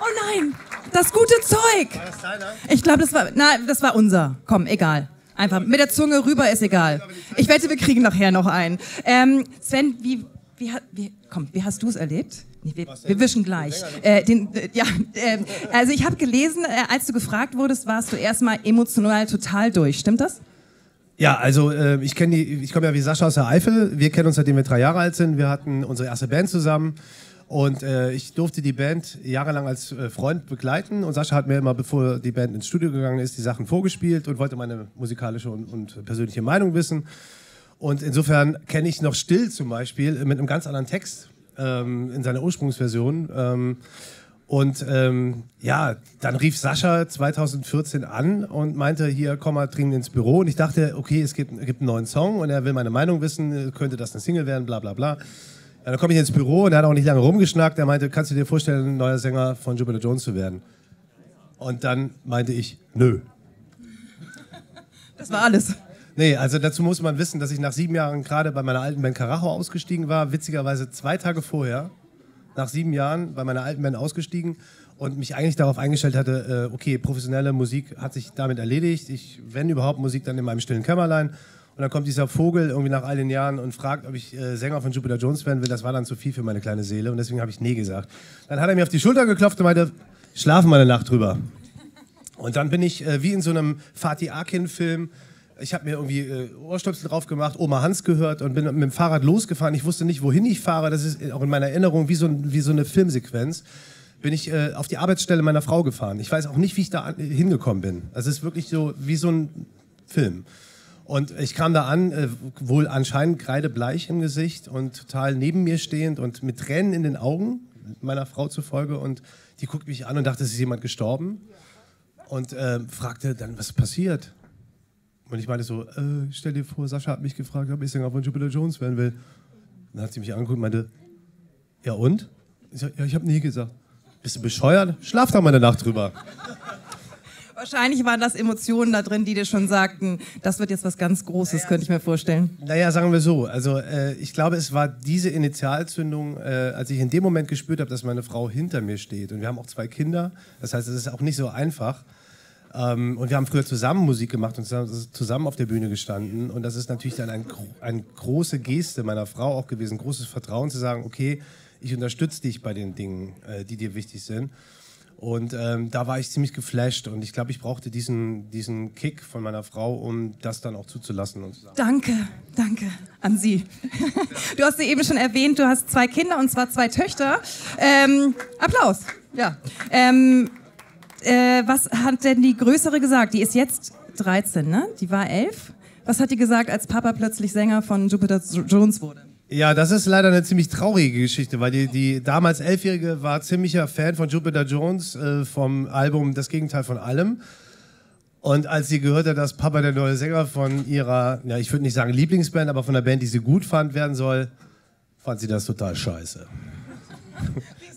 Oh nein, das gute Zeug. War das deiner? Ich glaube, das war... Na, das war unser. Komm, egal. Einfach mit der Zunge rüber, ist egal. Ich wette, wir kriegen nachher noch einen. Ähm, Sven, wie... wie, wie komm, wie hast du es erlebt? Nee, wir, wir wischen gleich. Äh, den, äh, ja, äh, also ich habe gelesen, äh, als du gefragt wurdest, warst du erstmal emotional total durch. Stimmt das? Ja, also äh, ich kenne die, ich komme ja wie Sascha aus der Eifel. Wir kennen uns, seitdem wir drei Jahre alt sind. Wir hatten unsere erste Band zusammen und äh, ich durfte die Band jahrelang als äh, Freund begleiten. Und Sascha hat mir immer, bevor die Band ins Studio gegangen ist, die Sachen vorgespielt und wollte meine musikalische und, und persönliche Meinung wissen. Und insofern kenne ich noch Still zum Beispiel mit einem ganz anderen Text ähm, in seiner Ursprungsversion. Ähm, und ähm, ja, dann rief Sascha zweitausendvierzehn an und meinte, hier, komm mal dringend ins Büro. Und ich dachte, okay, es gibt, gibt einen neuen Song und er will meine Meinung wissen, könnte das eine Single werden, bla bla bla. Ja, dann komme ich ins Büro und er hat auch nicht lange rumgeschnackt. Er meinte, kannst du dir vorstellen, ein neuer Sänger von Jupiter Jones zu werden? Und dann meinte ich, nö. Das war alles. Nee, also dazu muss man wissen, dass ich nach sieben Jahren gerade bei meiner alten Band Karacho ausgestiegen war. Witzigerweise zwei Tage vorher, nach sieben Jahren, bei meiner alten Band ausgestiegen und mich eigentlich darauf eingestellt hatte, okay, professionelle Musik hat sich damit erledigt. Ich, wenn überhaupt Musik, dann in meinem stillen Kämmerlein. Und dann kommt dieser Vogel irgendwie nach all den Jahren und fragt, ob ich Sänger von Jupiter Jones werden will. Das war dann zu viel für meine kleine Seele und deswegen habe ich nee gesagt. Dann hat er mir auf die Schulter geklopft und meinte, schlafen wir eine Nacht drüber. Und dann bin ich wie in so einem Fatih Akin-Film. Ich habe mir irgendwie äh, Ohrstöpsel drauf gemacht, Oma Hans gehört und bin mit dem Fahrrad losgefahren. Ich wusste nicht, wohin ich fahre. Das ist auch in meiner Erinnerung wie so, wie so eine Filmsequenz. Bin ich äh, auf die Arbeitsstelle meiner Frau gefahren. Ich weiß auch nicht, wie ich da an, hingekommen bin. Das ist wirklich so wie so ein Film. Und ich kam da an, äh, wohl anscheinend kreidebleich im Gesicht und total neben mir stehend und mit Tränen in den Augen, meiner Frau zufolge. Und die guckt mich an und dachte, es ist jemand gestorben. Und äh, fragte dann, was passiert? Und ich meinte so, äh, stell dir vor, Sascha hat mich gefragt, ob ich Sänger von Jupiter Jones werden will. Dann hat sie mich angeguckt und meinte, ja und? Ich sag, ja, ich habe nie gesagt. Bist du bescheuert? Schlaf da mal eine Nacht drüber. Wahrscheinlich waren das Emotionen da drin, die dir schon sagten, das wird jetzt was ganz Großes, naja, könnte ich mir vorstellen. Naja, sagen wir so, also äh, ich glaube, es war diese Initialzündung, äh, als ich in dem Moment gespürt habe, dass meine Frau hinter mir steht. Und wir haben auch zwei Kinder, das heißt, es ist auch nicht so einfach. Ähm, und wir haben früher zusammen Musik gemacht und zusammen auf der Bühne gestanden. Und das ist natürlich dann eine ein große Geste meiner Frau auch gewesen, großes Vertrauen zu sagen, okay, ich unterstütze dich bei den Dingen, äh, die dir wichtig sind. Und ähm, da war ich ziemlich geflasht und ich glaube, ich brauchte diesen, diesen Kick von meiner Frau, um das dann auch zuzulassen. Und zu sagen, danke, danke an Sie. Du hast sie eben schon erwähnt, du hast zwei Kinder und zwar zwei Töchter. Ähm, Applaus, ja. Ähm, Äh, was hat denn die Größere gesagt? Die ist jetzt dreizehn, ne? Die war elf. Was hat die gesagt, als Papa plötzlich Sänger von Jupiter Jones wurde? Ja, das ist leider eine ziemlich traurige Geschichte, weil die, die damals Elfjährige war ziemlicher Fan von Jupiter Jones, äh, vom Album Das Gegenteil von allem. Und als sie gehört hat, dass Papa der neue Sänger von ihrer, ja, ich würde nicht sagen Lieblingsband, aber von der Band, die sie gut fand, werden soll, fand sie das total scheiße.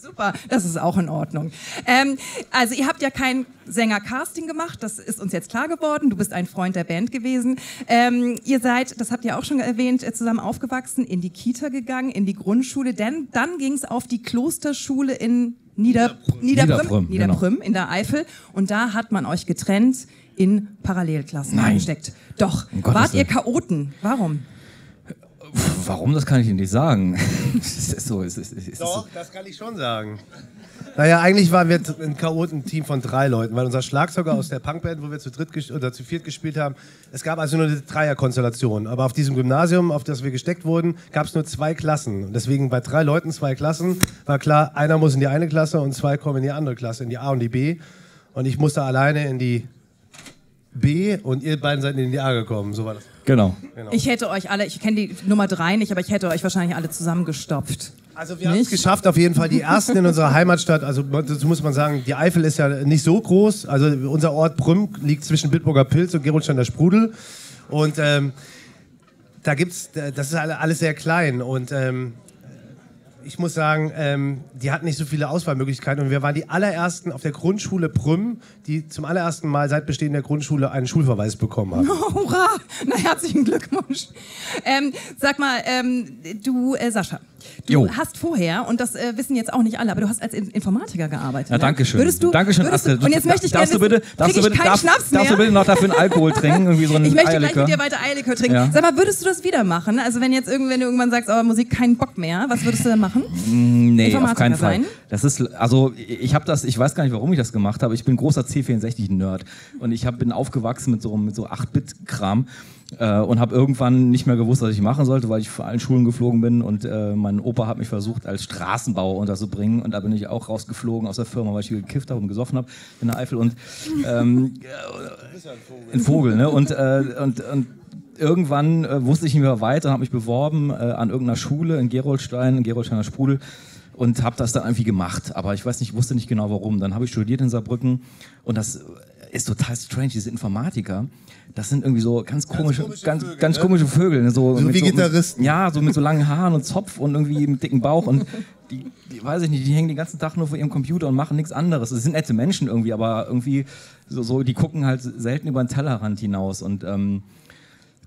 Super, das ist auch in Ordnung. Ähm, also ihr habt ja kein Sänger-Casting gemacht, das ist uns jetzt klar geworden. Du bist ein Freund der Band gewesen. Ähm, ihr seid, das habt ihr auch schon erwähnt, zusammen aufgewachsen, in die Kita gegangen, in die Grundschule. Denn dann ging es auf die Klosterschule in Nieder Niederbrüm, Niederbrüm, Niederbrüm genau. In der Eifel. Und da hat man euch getrennt in Parallelklassen eingesteckt. Doch, um wart ihr Chaoten? Warum? Warum, das kann ich Ihnen nicht sagen. Ist das so? Ist, ist, ist Doch, das kann ich schon sagen. Naja, eigentlich waren wir ein Chaoten-Team von drei Leuten, weil unser Schlagzeuger aus der Punkband, wo wir zu dritt oder zu viert gespielt haben, es gab also nur eine Dreierkonstellation. Aber auf diesem Gymnasium, auf das wir gesteckt wurden, gab es nur zwei Klassen. Und deswegen bei drei Leuten zwei Klassen war klar, einer muss in die eine Klasse und zwei kommen in die andere Klasse, in die A und die B. Und ich musste alleine in die B und ihr beiden seid in die A gekommen, so war das. Genau. genau. Ich hätte euch alle, ich kenne die Nummer drei nicht, aber ich hätte euch wahrscheinlich alle zusammengestopft. Also wir haben es geschafft, auf jeden Fall die Ersten in unserer Heimatstadt, also dazu muss man sagen, die Eifel ist ja nicht so groß, also unser Ort Brüm liegt zwischen Bitburger Pilz und Gerolsteiner Sprudel und ähm, da gibt's, das ist alles sehr klein und ähm, ich muss sagen, ähm, die hatten nicht so viele Auswahlmöglichkeiten und wir waren die allerersten auf der Grundschule Brüm, die zum allerersten Mal seit Bestehen der Grundschule einen Schulverweis bekommen haben. Oh, hurra! Na, herzlichen Glückwunsch. Ähm, sag mal, ähm, du, äh, Sascha, Du jo. hast vorher, und das äh, wissen jetzt auch nicht alle, aber du hast als Informatiker gearbeitet. Na, ne? Danke schön. Würdest du, danke schön, würdest Astrid. Du, und jetzt möchte ich darfst gerne wissen, bitte, darfst, du bitte, darf, darfst du bitte noch dafür einen Alkohol trinken? Irgendwie so einen ich möchte Eierlikör. gleich mit dir weiter Eierlikör trinken. Ja. Sag mal, würdest du das wieder machen? Also wenn jetzt irgendwann, du irgendwann sagst, oh, Musik, keinen Bock mehr, was würdest du dann machen? Nee, auf keinen Fall. Sein? Das ist, also ich habe das, ich weiß gar nicht, warum ich das gemacht habe. Ich bin großer C vierundsechzig Nerd und ich hab, bin aufgewachsen mit so, mit so acht Bit Kram. Äh, und habe irgendwann nicht mehr gewusst, was ich machen sollte, weil ich vor allen Schulen geflogen bin und äh, mein Opa hat mich versucht, als Straßenbauer unterzubringen und da bin ich auch rausgeflogen aus der Firma, weil ich viel gekifft habe und gesoffen habe in der Eifel und ähm, ja ein Vogel, ein Vogel ne? und, äh, und, und irgendwann äh, wusste ich nicht mehr weiter und habe mich beworben äh, an irgendeiner Schule in Gerolstein, in Gerolsteiner Sprudel und habe das dann irgendwie gemacht, aber ich weiß nicht, wusste nicht genau warum. Dann habe ich studiert in Saarbrücken und das ist total strange, diese Informatiker. Das sind irgendwie so ganz komische, ganz komische ganz, Vögel. Ganz, ganz komische Vögel ne? so, so wie so, Gitarristen. Mit, ja, so mit so langen Haaren und Zopf und irgendwie mit dicken Bauch. Und die, die, weiß ich nicht, die hängen den ganzen Tag nur vor ihrem Computer und machen nichts anderes. Das sind nette Menschen irgendwie, aber irgendwie so, so die gucken halt selten über den Tellerrand hinaus. Und ähm,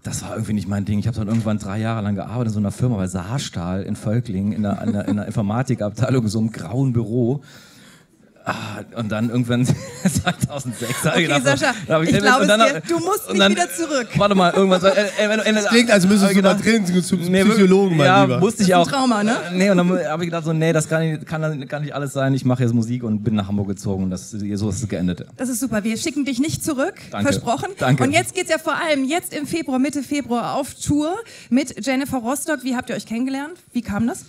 das war irgendwie nicht mein Ding. Ich habe dann irgendwann drei Jahre lang gearbeitet in so einer Firma bei Saarstahl in Völklingen, in einer, in einer, in einer Informatikabteilung, in so einem grauen Büro. Ah, und dann irgendwann zweitausendsechs habe ich okay, gedacht, Sascha, hab ich, ich glaube dann, dir, du musst nicht dann, wieder zurück. Warte mal, irgendwann... Äh, äh, äh, äh, das klingt, als müsstest du mal drin zum Psychologen, nee, mein ja, Lieber. Musste ich das ist auch. Ein Trauma, ne? Nee, und dann habe ich gedacht, so, nee, das kann, kann, kann nicht alles sein. Ich mache jetzt Musik und bin nach Hamburg gezogen. Und das, so ist es geendet. Das ist super. Wir schicken dich nicht zurück. Danke. Versprochen. Danke. Und jetzt geht's ja vor allem jetzt im Februar, Mitte Februar auf Tour mit Jennifer Rostock. Wie habt ihr euch kennengelernt? Wie kam das?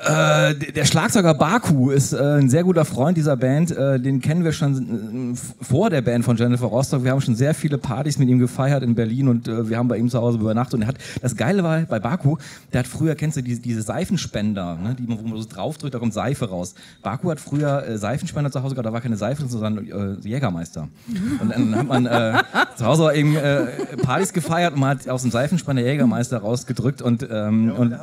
Äh, der Schlagzeuger Baku ist äh, ein sehr guter Freund dieser Band, äh, den kennen wir schon äh, vor der Band von Jennifer Rostock, wir haben schon sehr viele Partys mit ihm gefeiert in Berlin und äh, wir haben bei ihm zu Hause übernachtet und er hat, das Geile war bei Baku, der hat früher, kennst du diese, diese Seifenspender, ne, die man, wo man so draufdrückt, da kommt Seife raus. Baku hat früher äh, Seifenspender zu Hause gehabt, da war keine Seife, sondern äh, Jägermeister. Und dann hat man äh, zu Hause eben äh, Partys gefeiert und man hat aus dem Seifenspender Jägermeister rausgedrückt und, ähm, ja, und, und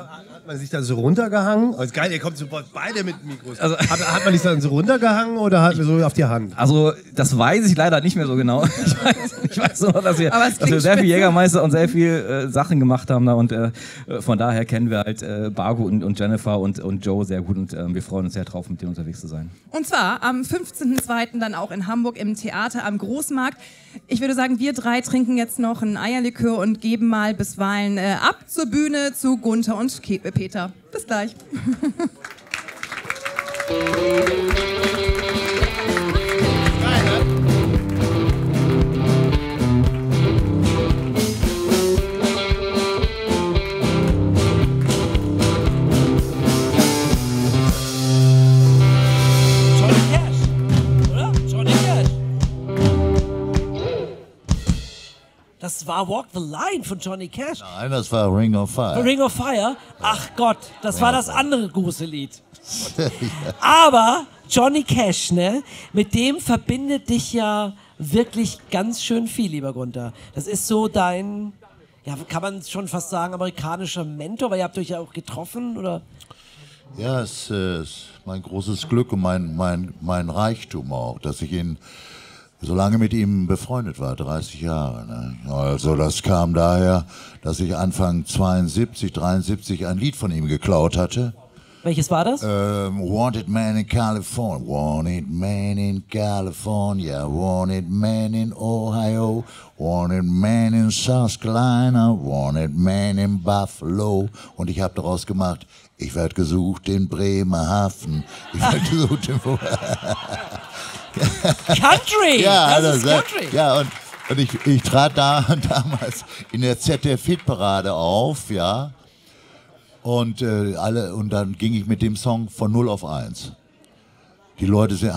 man sich dann so runtergehangen? Oh, ist geil, ihr kommt sofort beide mit Mikros. Also, hat, hat man sich dann so runtergehangen oder hat man so auf die Hand? Also, das weiß ich leider nicht mehr so genau. Ich weiß, ich weiß nur, dass wir, dass wir sehr viel Jägermeister und sehr viel äh, Sachen gemacht haben. Da, und äh, von daher kennen wir halt äh, Bargo und, und Jennifer und, und Joe sehr gut. Und äh, wir freuen uns sehr drauf, mit denen unterwegs zu sein. Und zwar am fünfzehnten zweiten dann auch in Hamburg im Theater am Großmarkt. Ich würde sagen, wir drei trinken jetzt noch einen Eierlikör und geben mal bisweilen äh, ab zur Bühne zu Gunter und Ke- Peter. Bis gleich. Das war Walk the Line von Johnny Cash. Nein, das war Ring of Fire. Ring of Fire? Ach Gott, das Ring war das andere Grusellied. Ja. Aber Johnny Cash, ne? Mit dem verbindet dich ja wirklich ganz schön viel, lieber Gunter. Das ist so dein, ja, kann man schon fast sagen, amerikanischer Mentor, weil ihr habt euch ja auch getroffen, oder? Ja, es ist mein großes Glück und mein, mein, mein Reichtum auch, dass ich ihn so lange mit ihm befreundet war, dreißig Jahre. Ne? Also das kam daher, dass ich Anfang zweiundsiebzig, dreiundsiebzig ein Lied von ihm geklaut hatte. Welches war das? Ähm, Wanted Man in California, Wanted Man in California, Wanted Man in Ohio, Wanted Man in South Carolina, Wanted Man in Buffalo. Und ich habe daraus gemacht, ich werde gesucht in Bremerhaven, ich werde gesucht in Country! Ja, das ist Country! Ja, und, und ich, ich trat da, damals in der Z D F-Hitparade auf, ja. Und, äh, alle, und dann ging ich mit dem Song von null auf eins. Die Leute sind,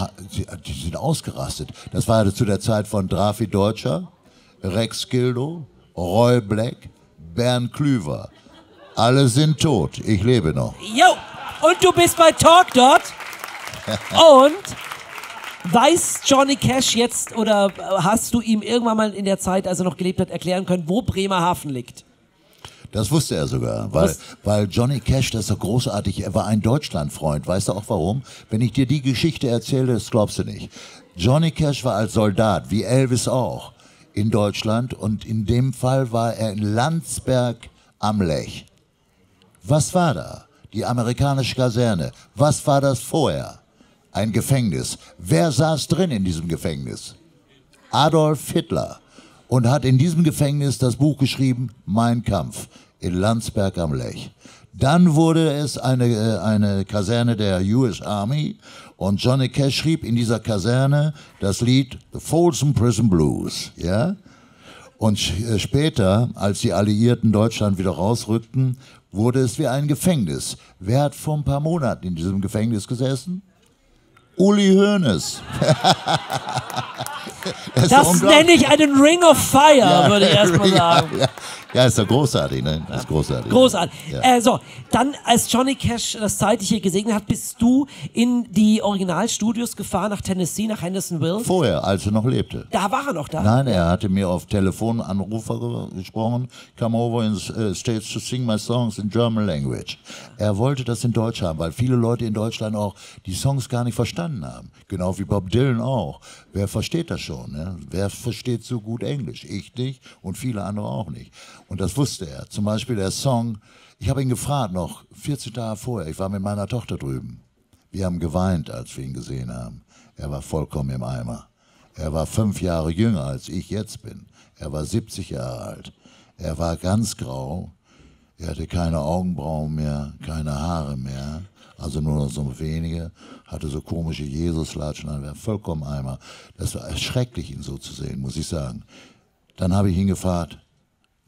die sind ausgerastet. Das war zu der Zeit von Drafi Deutscher, Rex Gildo, Roy Black, Bernd Klüver. Alle sind tot, ich lebe noch. Jo! Und du bist bei Talk dort. Und... Weiß Johnny Cash jetzt oder hast du ihm irgendwann mal in der Zeit, als er noch gelebt hat, erklären können, wo Bremerhaven liegt? Das wusste er sogar, weil, weil Johnny Cash, das ist doch großartig, er war ein Deutschlandfreund, weißt du auch warum? Wenn ich dir die Geschichte erzähle, das glaubst du nicht. Johnny Cash war als Soldat, wie Elvis auch, in Deutschland und in dem Fall war er in Landsberg am Lech. Was war da? die amerikanische Kaserne. Was war das vorher? Ein Gefängnis. Wer saß drin in diesem Gefängnis? Adolf Hitler. Und hat in diesem Gefängnis das Buch geschrieben, Mein Kampf, in Landsberg am Lech. Dann wurde es eine, eine Kaserne der U S Army und Johnny Cash schrieb in dieser Kaserne das Lied The Folsom Prison Blues. Ja? Und später, als die Alliierten Deutschland wieder rausrückten, wurde es wie ein Gefängnis. Wer hat vor ein paar Monaten in diesem Gefängnis gesessen? Uli Hoeneß. Das, das nenne ich einen Ring of Fire, ja, würde ich erstmal sagen. Ja, ja. Ja, ist doch großartig, ne? Das ist großartig. Großartig. Ja. Äh, so, dann, als Johnny Cash das Zeitliche gesegnet hat, bist du in die Originalstudios gefahren, nach Tennessee, nach Hendersonville? Vorher, als er noch lebte. Da war er noch da? Nein, er hatte mir auf Telefonanrufer gesprochen, come over in the States to sing my songs in German language. Er wollte das in Deutsch haben, weil viele Leute in Deutschland auch die Songs gar nicht verstanden haben. Genau wie Bob Dylan auch. Wer versteht das schon? Ne? Wer versteht so gut Englisch? Ich nicht und viele andere auch nicht. Und das wusste er. Zum Beispiel der Song, ich habe ihn gefragt noch, vierzehn Tage vorher, ich war mit meiner Tochter drüben. Wir haben geweint, als wir ihn gesehen haben. Er war vollkommen im Eimer. Er war fünf Jahre jünger, als ich jetzt bin. Er war siebzig Jahre alt. Er war ganz grau. Er hatte keine Augenbrauen mehr, keine Haare mehr. Also nur noch so wenige. Hatte so komische Jesuslatschen an. Er war vollkommen im Eimer. Das war erschrecklich, ihn so zu sehen, muss ich sagen. Dann habe ich ihn gefragt,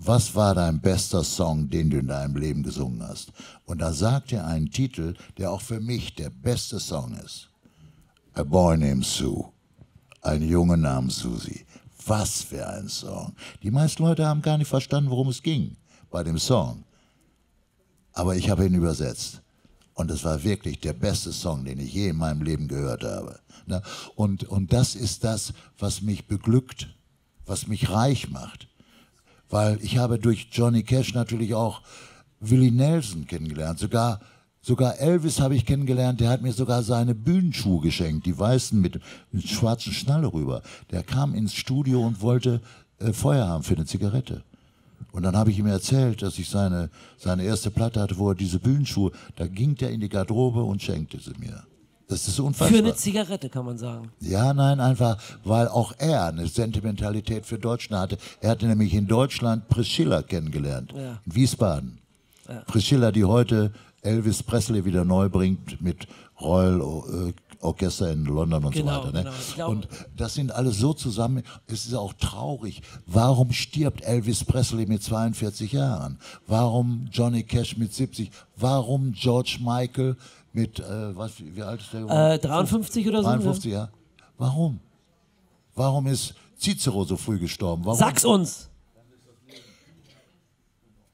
was war dein bester Song, den du in deinem Leben gesungen hast? Und da sagt er einen Titel, der auch für mich der beste Song ist. A Boy Named Sue. Ein Junge namens Susi. Was für ein Song. Die meisten Leute haben gar nicht verstanden, worum es ging bei dem Song. Aber ich habe ihn übersetzt. Und es war wirklich der beste Song, den ich je in meinem Leben gehört habe. Und, und das ist das, was mich beglückt, was mich reich macht. Weil ich habe durch Johnny Cash natürlich auch Willie Nelson kennengelernt. Sogar, sogar Elvis habe ich kennengelernt, der hat mir sogar seine Bühnenschuhe geschenkt, die weißen mit, mit schwarzen Schnalle rüber. Der kam ins Studio und wollte äh, Feuer haben für eine Zigarette. Und dann habe ich ihm erzählt, dass ich seine, seine erste Platte hatte, wo er diese Bühnenschuhe, da ging der in die Garderobe und schenkte sie mir. Das ist unfassbar. Für eine Zigarette, kann man sagen. Ja, nein, einfach, weil auch er eine Sentimentalität für Deutschland hatte. Er hatte nämlich in Deutschland Priscilla kennengelernt, ja. In Wiesbaden. Ja. Priscilla, die heute Elvis Presley wieder neu bringt mit Royal Orchester in London und genau, so weiter. Ne? Genau. Ich glaub, und das sind alles so zusammen, es ist auch traurig. Warum stirbt Elvis Presley mit zweiundvierzig Jahren? Warum Johnny Cash mit siebzig? Warum George Michael mit, äh, was, wie alt ist der? Äh, dreiundfünfzig oder so? dreiundfünfzig, ja. Warum? Warum ist Cicero so früh gestorben? Warum? Sag's uns!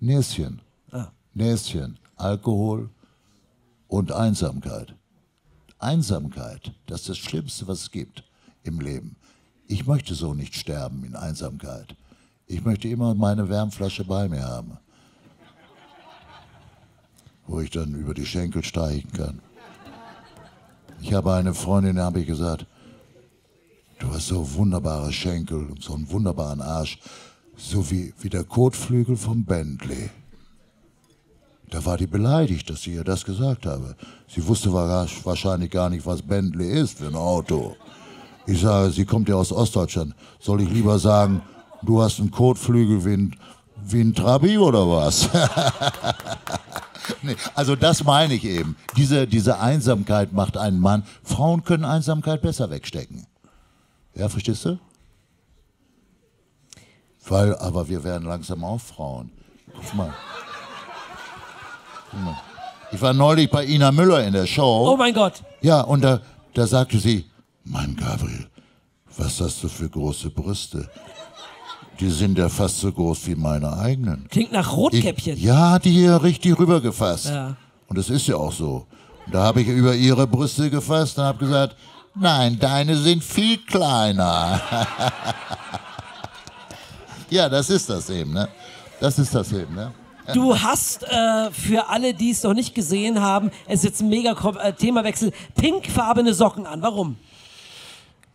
Näschen. Ah. Näschen. Alkohol und Einsamkeit. Einsamkeit, das ist das Schlimmste, was es gibt im Leben. Ich möchte so nicht sterben in Einsamkeit. Ich möchte immer meine Wärmflasche bei mir haben, wo ich dann über die Schenkel streichen kann. Ich habe eine Freundin, da habe ich gesagt, du hast so wunderbare Schenkel und so einen wunderbaren Arsch, so wie, wie der Kotflügel vom Bentley. Da war die beleidigt, dass ich ihr das gesagt habe. Sie wusste wahrscheinlich gar nicht, was Bentley ist für ein Auto. Ich sage, sie kommt ja aus Ostdeutschland. Soll ich lieber sagen, du hast einen Kotflügel wie ein, wie ein Trabi oder was? Nee, also das meine ich eben. Diese, diese Einsamkeit macht einen Mann. Frauen können Einsamkeit besser wegstecken. Ja, verstehst du? Weil, aber wir werden langsam auch Frauen. Guck mal. Guck mal. Ich war neulich bei Ina Müller in der Show. Oh mein Gott. Ja, und da, da sagte sie, Mann Gabriel, was hast du für große Brüste? Die sind ja fast so groß wie meine eigenen. Klingt nach Rotkäppchen. Ich, ja, hat die hier richtig rübergefasst. Ja. Und das ist ja auch so. Und da habe ich über ihre Brüste gefasst und habe gesagt, nein, deine sind viel kleiner. Ja, das ist das eben, ne? Das ist das eben, ne? Du hast, äh, für alle, die es noch nicht gesehen haben, es ist jetzt ein mega Themawechsel, pinkfarbene Socken an. Warum?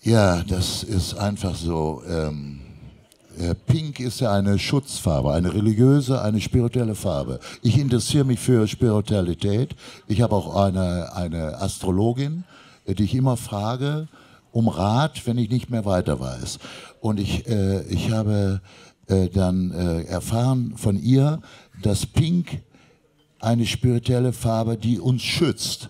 Ja, das ist einfach so, ähm... Pink ist ja eine Schutzfarbe, eine religiöse, eine spirituelle Farbe. Ich interessiere mich für Spiritualität. Ich habe auch eine, eine Astrologin, die ich immer frage um Rat, wenn ich nicht mehr weiter weiß. Und ich, äh, ich habe äh, dann äh, erfahren von ihr, dass Pink eine spirituelle Farbe, die uns schützt,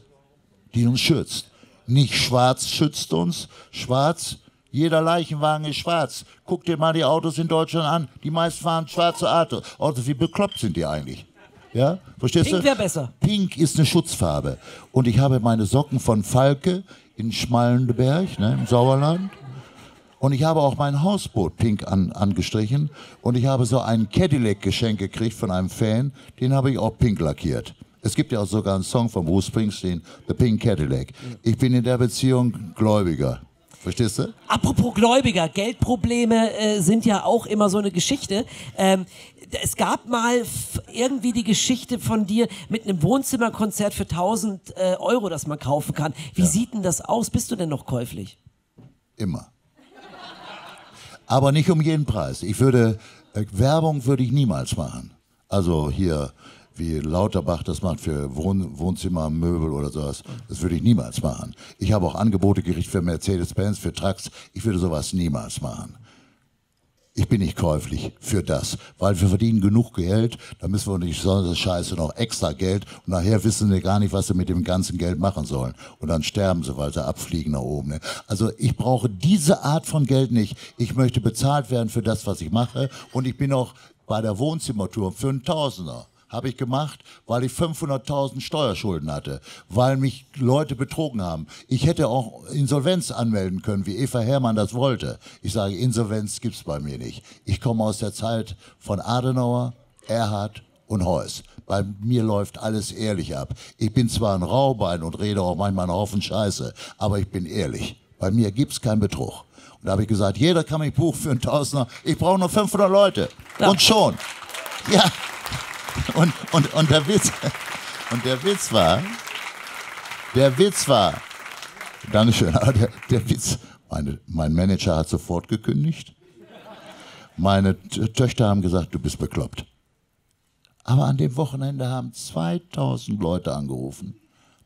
die uns schützt. Nicht schwarz schützt uns, schwarz, jeder Leichenwagen ist schwarz. Guck dir mal die Autos in Deutschland an, die meisten fahren schwarze Autos. Autos, wie bekloppt sind die eigentlich? Ja? Verstehst du? Pink wäre besser. Pink ist eine Schutzfarbe. Und ich habe meine Socken von Falke in Schmallenberg, ne, im Sauerland. Und ich habe auch mein Hausboot pink an, angestrichen. Und ich habe so einen Cadillac-Geschenk gekriegt von einem Fan. Den habe ich auch pink lackiert. Es gibt ja auch sogar einen Song von Bruce Springsteen, The Pink Cadillac. Ich bin in der Beziehung Gläubiger. Verstehst du? Apropos Gläubiger, Geldprobleme äh, sind ja auch immer so eine Geschichte. Ähm, es gab mal irgendwie die Geschichte von dir mit einem Wohnzimmerkonzert für tausend äh, Euro, das man kaufen kann. Wie ja. sieht denn das aus? Bist du denn noch käuflich? Immer. Aber nicht um jeden Preis. Ich würde, äh, Werbung würde ich niemals machen. Also hier, wie Lauterbach das macht für Wohn Wohnzimmer, Möbel oder sowas, das würde ich niemals machen. Ich habe auch Angebote gekriegt für Mercedes-Benz, für Trucks. Ich würde sowas niemals machen. Ich bin nicht käuflich für das, weil wir verdienen genug Geld, da müssen wir nicht so Scheiße noch extra Geld und nachher wissen wir gar nicht, was sie mit dem ganzen Geld machen sollen. Und dann sterben sie, weil sie abfliegen nach oben. Ne? Also ich brauche diese Art von Geld nicht. Ich möchte bezahlt werden für das, was ich mache, und ich bin auch bei der Wohnzimmertour für einen Tausender. Habe ich gemacht, weil ich fünfhunderttausend Steuerschulden hatte, weil mich Leute betrogen haben. Ich hätte auch Insolvenz anmelden können, wie Eva Herrmann das wollte. Ich sage, Insolvenz gibt's bei mir nicht. Ich komme aus der Zeit von Adenauer, Erhard und Heuss. Bei mir läuft alles ehrlich ab. Ich bin zwar ein Raubein und rede auch manchmal einen Haufen Scheiße, aber ich bin ehrlich. Bei mir gibt's keinen Betrug. Und da habe ich gesagt, jeder kann mich buchen für einen Tausender. Ich brauche nur fünfhundert Leute. Ja. Und schon. Ja. Und, und, und, der Witz, und der Witz war, der Witz war, Dankeschön, aber der, der Witz, meine, mein Manager hat sofort gekündigt. Meine Töchter haben gesagt, du bist bekloppt. Aber an dem Wochenende haben zweitausend Leute angerufen.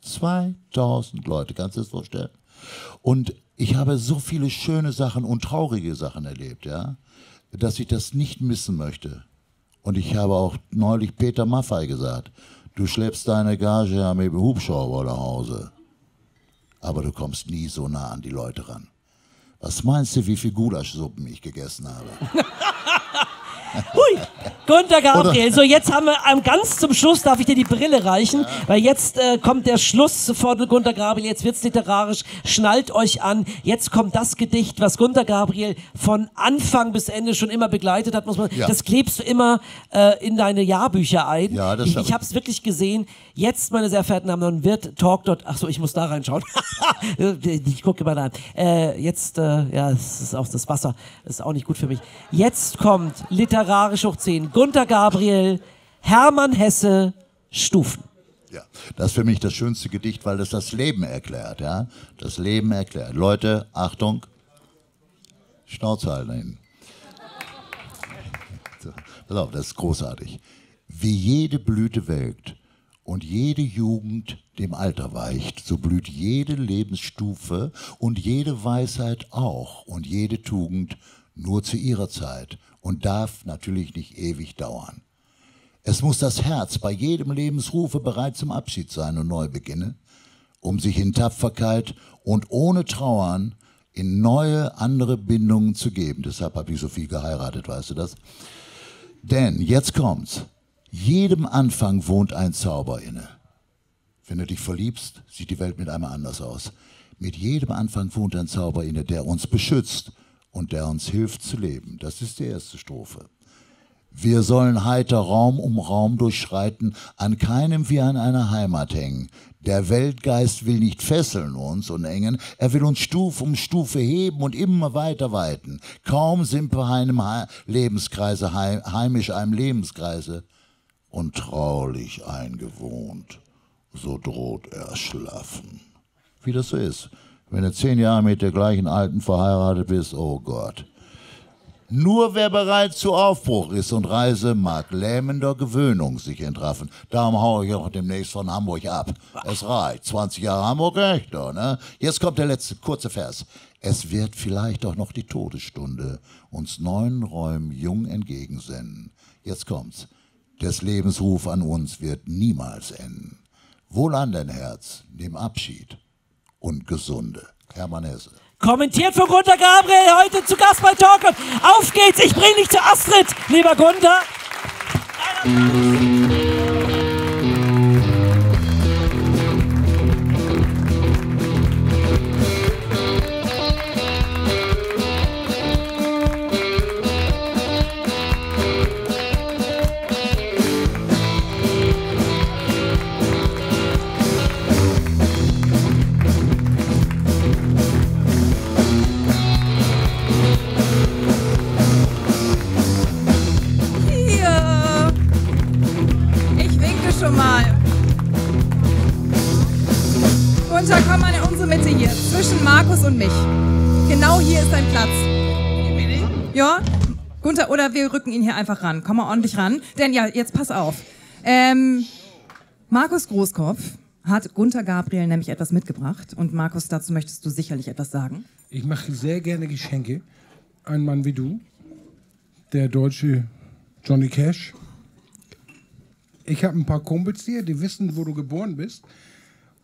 zweitausend Leute, kannst du dir das vorstellen? Und ich habe so viele schöne Sachen und traurige Sachen erlebt, ja, dass ich das nicht missen möchte. Und ich habe auch neulich Peter Maffay gesagt, du schleppst deine Gage mit dem Hubschrauber nach Hause, aber du kommst nie so nah an die Leute ran. Was meinst du, wie viel Gulaschsuppen ich gegessen habe? Hui, Gunter Gabriel, so jetzt haben wir ganz zum Schluss, darf ich dir die Brille reichen, ja. Weil jetzt äh, kommt der Schluss von Gunter Gabriel, jetzt wird's literarisch, schnallt euch an, jetzt kommt das Gedicht, was Gunter Gabriel von Anfang bis Ende schon immer begleitet hat, muss man, ja. Das klebst du immer äh, in deine Jahrbücher ein, ja, das ich, ich hab's wirklich gesehen, jetzt, meine sehr verehrten Damen und Herren, wird Talk dort, achso, ich muss da reinschauen, ich gucke mal da, äh, jetzt, äh, ja, das ist auch das Wasser, das ist auch nicht gut für mich, jetzt kommt Literatur literarisch hoch zehn. Gunter Gabriel, Hermann Hesse, Stufen. Ja, das ist für mich das schönste Gedicht, weil das das Leben erklärt, ja. Das Leben erklärt. Leute, Achtung, Schnauze halten. So, pass auf, das ist großartig. Wie jede Blüte welkt und jede Jugend dem Alter weicht, so blüht jede Lebensstufe und jede Weisheit auch und jede Tugend nur zu ihrer Zeit und darf natürlich nicht ewig dauern. Es muss das Herz bei jedem Lebensrufe bereit zum Abschied sein und neu beginnen, um sich in Tapferkeit und ohne Trauern in neue, andere Bindungen zu geben. Deshalb habe ich so viel geheiratet, weißt du das? Denn, jetzt kommt's, jedem Anfang wohnt ein Zauber inne. Wenn du dich verliebst, sieht die Welt mit einmal anders aus. Mit jedem Anfang wohnt ein Zauber inne, der uns beschützt und der uns hilft zu leben. Das ist die erste Strophe. Wir sollen heiter Raum um Raum durchschreiten, an keinem wie an einer Heimat hängen. Der Weltgeist will nicht fesseln uns und engen, er will uns Stufe um Stufe heben und immer weiter weiten. Kaum sind wir einem He Lebenskreise heim, heimisch einem Lebenskreise und traulich eingewohnt, so droht Erschlaffen. Wie das so ist. Wenn du zehn Jahre mit der gleichen Alten verheiratet bist, oh Gott. Nur wer bereit zu Aufbruch ist und reise, mag lähmender Gewöhnung sich entraffen. Darum haue ich auch demnächst von Hamburg ab. Es reicht. zwanzig Jahre Hamburg Rechter, ne? Jetzt kommt der letzte kurze Vers. Es wird vielleicht auch noch die Todesstunde uns neuen Räumen jung entgegensenden. Jetzt kommt's. Des Lebensruf an uns wird niemals enden. Wohlan dein Herz, nimm Abschied und gesunde. Hermann Hesse. Kommentiert von Gunter Gabriel, heute zu Gast bei Talk. Auf geht's, ich bringe dich zu Astrid, lieber Gunter. Gunter, oder wir rücken ihn hier einfach ran. Komm mal ordentlich ran. Denn ja, jetzt pass auf. Ähm, Markus Großkopf hat Gunter Gabriel nämlich etwas mitgebracht. Und Markus, dazu möchtest du sicherlich etwas sagen. Ich mache sehr gerne Geschenke. Ein Mann wie du, der deutsche Johnny Cash. Ich habe ein paar Kumpels hier, die wissen, wo du geboren bist,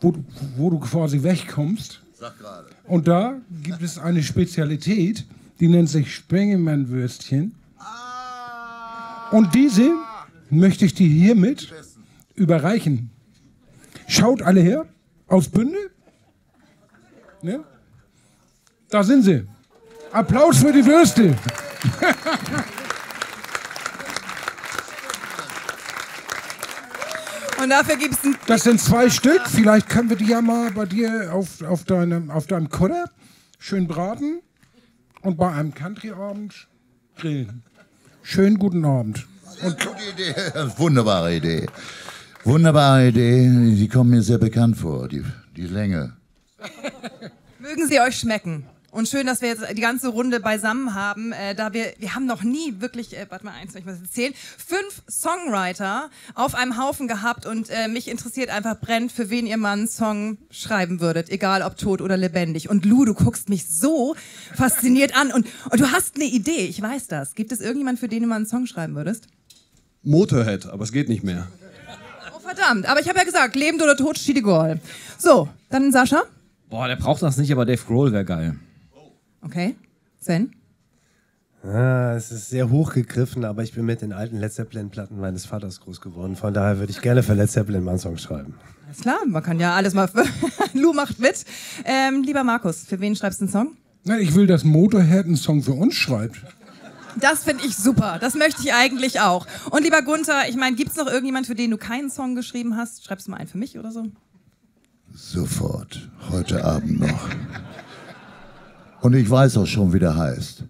wo du, wo du quasi wegkommst. Sag gerade. Und da gibt es eine Spezialität. Die nennt sich Sprengemann-Würstchen. Ah. Und diese möchte ich dir hiermit überreichen. Schaut alle her, aus Bünde. Ne? Da sind sie. Applaus für die Würste. Und dafür gibt es ein... Das sind zwei Stück. Vielleicht können wir die ja mal bei dir auf, auf deinem, auf deinem Kutter schön braten. Und bei einem Country-Abend grillen. Schönen guten Abend. Und gute Idee. Wunderbare Idee. Wunderbare Idee. Die kommen mir sehr bekannt vor, die, die Länge. Mögen sie euch schmecken. Und schön, dass wir jetzt die ganze Runde beisammen haben. Äh, da wir, wir haben noch nie wirklich, äh, warte mal, eins, ich muss jetzt zählen, fünf Songwriter auf einem Haufen gehabt. Und äh, mich interessiert einfach brennend, für wen ihr mal einen Song schreiben würdet. Egal, ob tot oder lebendig. Und Lou, du guckst mich so fasziniert an. Und, und du hast eine Idee, ich weiß das. Gibt es irgendjemanden, für den du mal einen Song schreiben würdest? Motorhead, aber es geht nicht mehr. Oh, verdammt. Aber ich habe ja gesagt, lebend oder tot, steht egal. So, dann Sascha. Boah, der braucht das nicht, aber Dave Grohl wäre geil. Okay, Sven? Ah, es ist sehr hochgegriffen, aber ich bin mit den alten Led Zeppelin-Platten meines Vaters groß geworden. Von daher würde ich gerne für Led Zeppelin mal einen Song schreiben. Alles klar, man kann ja alles mal... Lou macht mit. Ähm, lieber Markus, für wen schreibst du einen Song? Nein, ich will, dass Motorhead einen Song für uns schreibt. Das finde ich super, das möchte ich eigentlich auch. Und lieber Gunter, ich meine, gibt es noch irgendjemand, für den du keinen Song geschrieben hast? Schreibst du mal einen für mich oder so? Sofort, heute Abend noch. Und ich weiß auch schon, wie der heißt.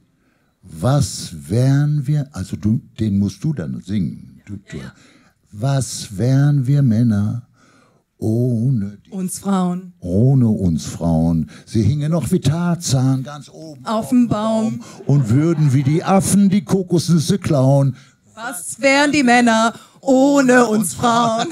Was wären wir, also du, den musst du dann singen. Du, du. Was wären wir Männer ohne die, uns Frauen? Ohne uns Frauen. Sie hingen noch wie Tarzan ganz oben auf dem Baum. Baum und würden wie die Affen die Kokosnüsse klauen. Was wären die Männer ohne uns Frauen?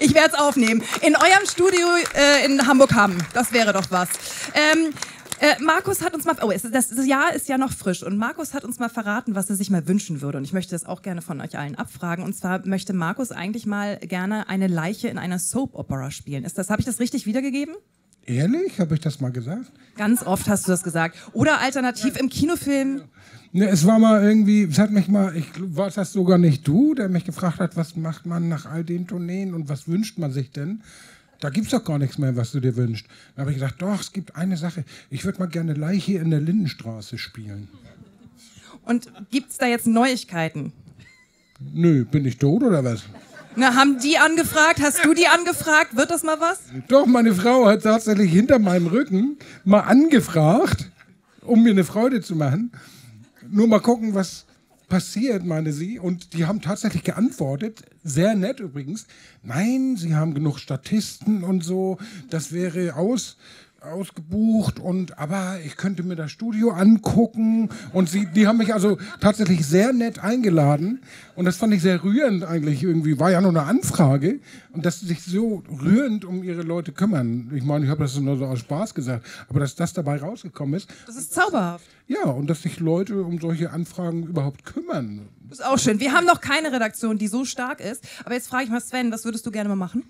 Ich werde es aufnehmen. In eurem Studio äh, in Hamburg-Hamm. Das wäre doch was. Ähm, Äh, Markus hat uns mal, oh, das Jahr ist ja noch frisch und Markus hat uns mal verraten, was er sich mal wünschen würde und ich möchte das auch gerne von euch allen abfragen und zwar möchte Markus eigentlich mal gerne eine Leiche in einer Soap-Opera spielen. Ist das, habe ich das richtig wiedergegeben? Ehrlich? Habe ich das mal gesagt? Ganz oft hast du das gesagt. Oder alternativ im Kinofilm? Ne, es war mal irgendwie, es hat mich mal, ich, war das sogar nicht du, der mich gefragt hat, was macht man nach all den Tourneen und was wünscht man sich denn? Da gibt's doch gar nichts mehr, was du dir wünschst. Da habe ich gesagt, doch, es gibt eine Sache. Ich würde mal gerne Leiche in der Lindenstraße spielen. Und gibt's da jetzt Neuigkeiten? Nö, bin ich tot oder was? Na, haben die angefragt? Hast du die angefragt? Wird das mal was? Doch, meine Frau hat tatsächlich hinter meinem Rücken mal angefragt, um mir eine Freude zu machen. Nur mal gucken, was passiert, meine sie. Und die haben tatsächlich geantwortet, sehr nett übrigens, nein, sie haben genug Statisten und so, das wäre aus ausgebucht, und aber ich könnte mir das Studio angucken, und sie, die haben mich also tatsächlich sehr nett eingeladen, und das fand ich sehr rührend eigentlich irgendwie, war ja nur eine Anfrage, und dass sie sich so rührend um ihre Leute kümmern. Ich meine, ich habe das nur so aus Spaß gesagt, aber dass das dabei rausgekommen ist. Das ist zauberhaft. Ja, und dass sich Leute um solche Anfragen überhaupt kümmern. Das ist auch schön. Wir haben noch keine Redaktion, die so stark ist, aber jetzt frage ich mal Sven, was würdest du gerne mal machen?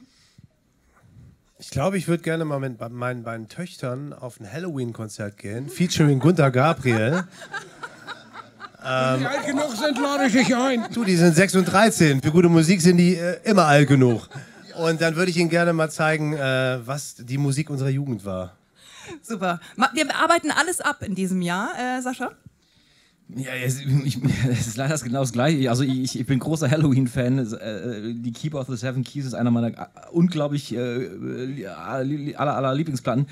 Ich glaube, ich würde gerne mal mit meinen beiden Töchtern auf ein Helloween-Konzert gehen, featuring Gunter Gabriel. Wenn die alt genug sind, lade ich dich ein. Du, die sind sechs und dreizehn. Für gute Musik sind die äh, immer alt genug. Und dann würde ich ihnen gerne mal zeigen, äh, was die Musik unserer Jugend war. Super. Wir arbeiten alles ab in diesem Jahr, äh, Sascha. Ja, es ist leider genau das Gleiche. Also ich, ich bin großer Helloween-Fan. Die Keeper of the Seven Keys ist einer meiner unglaublich äh, aller, aller Lieblingsplatten.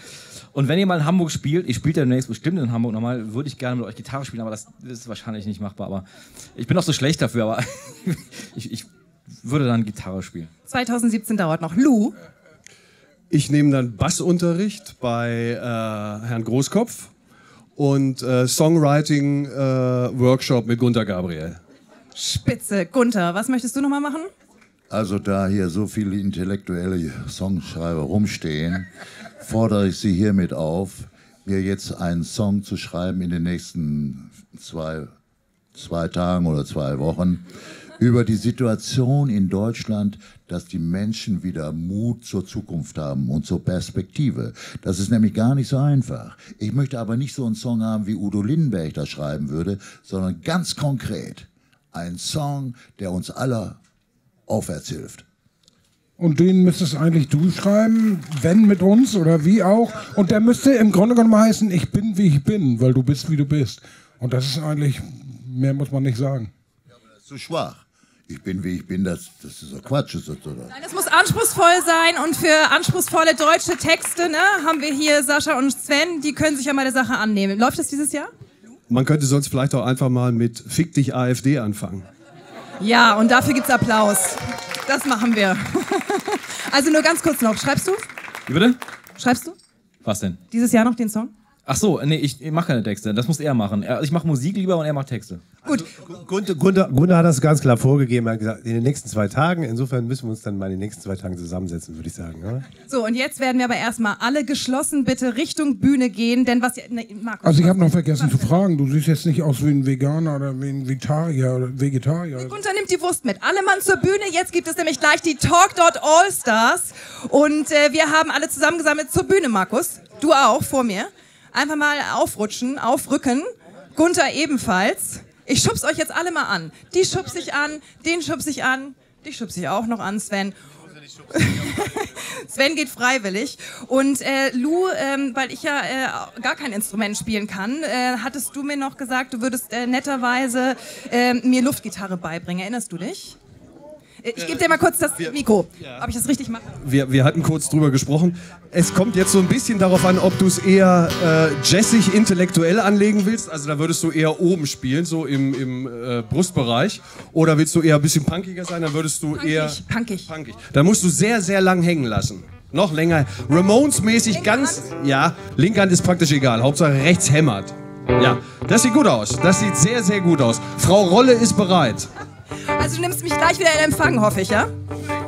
Und wenn ihr mal in Hamburg spielt, ich spiele ja demnächst bestimmt in Hamburg nochmal, würde ich gerne mit euch Gitarre spielen, aber das ist wahrscheinlich nicht machbar. Aber ich bin auch so schlecht dafür, aber ich, ich würde dann Gitarre spielen. zwanzig siebzehn dauert noch. Lou? Ich nehme dann Bassunterricht bei äh, Herrn Großkopf. Und äh, Songwriting-Workshop äh, mit Gunter Gabriel. Spitze. Gunter, was möchtest du nochmal machen? Also da hier so viele intellektuelle Songschreiber rumstehen, fordere ich Sie hiermit auf, mir jetzt einen Song zu schreiben in den nächsten zwei, zwei Tagen oder zwei Wochen über die Situation in Deutschland, dass die Menschen wieder Mut zur Zukunft haben und zur Perspektive. Das ist nämlich gar nicht so einfach. Ich möchte aber nicht so einen Song haben, wie Udo Lindenberg das schreiben würde, sondern ganz konkret einen Song, der uns alle aufwärts hilft. Und den müsstest eigentlich du schreiben, wenn mit uns oder wie auch. Und der müsste im Grunde genommen heißen, ich bin, wie ich bin, weil du bist, wie du bist. Und das ist eigentlich, mehr muss man nicht sagen. Ja, aber das ist zu schwach. Ich bin, wie ich bin, das, das ist so Quatsch. Ist das, oder? Nein, es muss anspruchsvoll sein, und für anspruchsvolle deutsche Texte, ne, haben wir hier Sascha und Sven, die können sich ja mal der Sache annehmen. Läuft das dieses Jahr? Man könnte sonst vielleicht auch einfach mal mit Fick dich AfD anfangen. Ja, und dafür gibt's Applaus. Das machen wir. Also nur ganz kurz noch, schreibst du? Wie bitte? Schreibst du? Was denn? Dieses Jahr noch den Song? Ach so, nee, ich, ich mache keine Texte, das muss er machen. Ich mache Musik lieber und er macht Texte. Gut. Also, Gunter, Gunter, Gunter hat das ganz klar vorgegeben, er hat gesagt, in den nächsten zwei Tagen, insofern müssen wir uns dann mal in den nächsten zwei Tagen zusammensetzen, würde ich sagen. Oder? So, und jetzt werden wir aber erstmal alle geschlossen bitte Richtung Bühne gehen, denn was... Ne, Markus, also ich habe noch vergessen zu fragen, du siehst jetzt nicht aus wie ein Veganer oder wie ein Vitarier oder Vegetarier. Nee, Gunter nimmt die Wurst mit, alle Mann zur Bühne, jetzt gibt es nämlich gleich die Talk dot All-Stars, und äh, wir haben alle zusammengesammelt zur Bühne, Markus, du auch, vor mir. Einfach mal aufrutschen, aufrücken. Gunter ebenfalls. Ich schub's euch jetzt alle mal an. Die schubs ich an, den schubs ich an, dich schubs ich auch noch an, Sven. Sven geht freiwillig. Und äh, Lou, ähm, weil ich ja äh, gar kein Instrument spielen kann, äh, hattest du mir noch gesagt, du würdest äh, netterweise äh, mir Luftgitarre beibringen. Erinnerst du dich? Ich gebe dir mal kurz das Mikro, ja. Ob ich das richtig mache. Wir, wir hatten kurz drüber gesprochen. Es kommt jetzt so ein bisschen darauf an, ob du es eher äh, jazzig intellektuell anlegen willst. Also da würdest du eher oben spielen, so im, im äh, Brustbereich. Oder willst du eher ein bisschen punkiger sein, dann würdest du punkig, eher... Punkig, punkig. Dann musst du sehr, sehr lang hängen lassen. Noch länger. Ramones-mäßig ganz... Hand. Ja, linke Hand ist praktisch egal. Hauptsache rechts hämmert. Ja, das sieht gut aus. Das sieht sehr, sehr gut aus. Frau Rolle ist bereit. Also du nimmst mich gleich wieder in Empfang, hoffe ich, ja?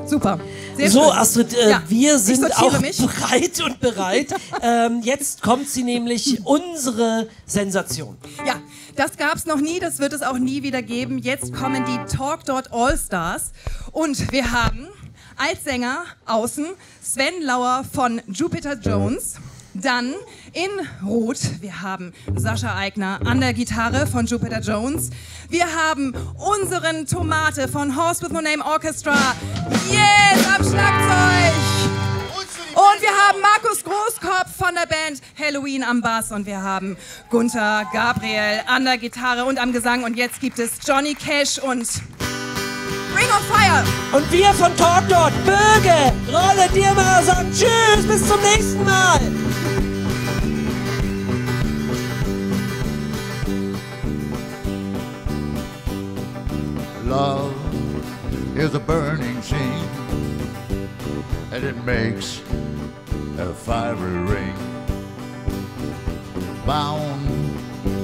Super. Sehr so, schön. Astrid, äh, ja, wir sind auch mich. bereit und bereit. ähm, jetzt kommt sie nämlich, unsere Sensation. Ja, das gab's noch nie, das wird es auch nie wieder geben. Jetzt kommen die Talk dot All-Stars. Und wir haben als Sänger außen Sven Lauer von Jupiter Jones. Dann in Rot, wir haben Sascha Eigner an der Gitarre von Jupiter Jones. Wir haben unseren Tomate von Horse with No Name Orchestra. Yes, am Schlagzeug! Und wir haben Markus Großkopf von der Band Helloween am Bass. Und wir haben Gunter Gabriel an der Gitarre und am Gesang. Und jetzt gibt es Johnny Cash und Ring of Fire. Und wir von Talk dot Böge, Rolle, Dirmeier sagen tschüss, bis zum nächsten Mal. Love is a burning sheen, and it makes a fiery ring. bound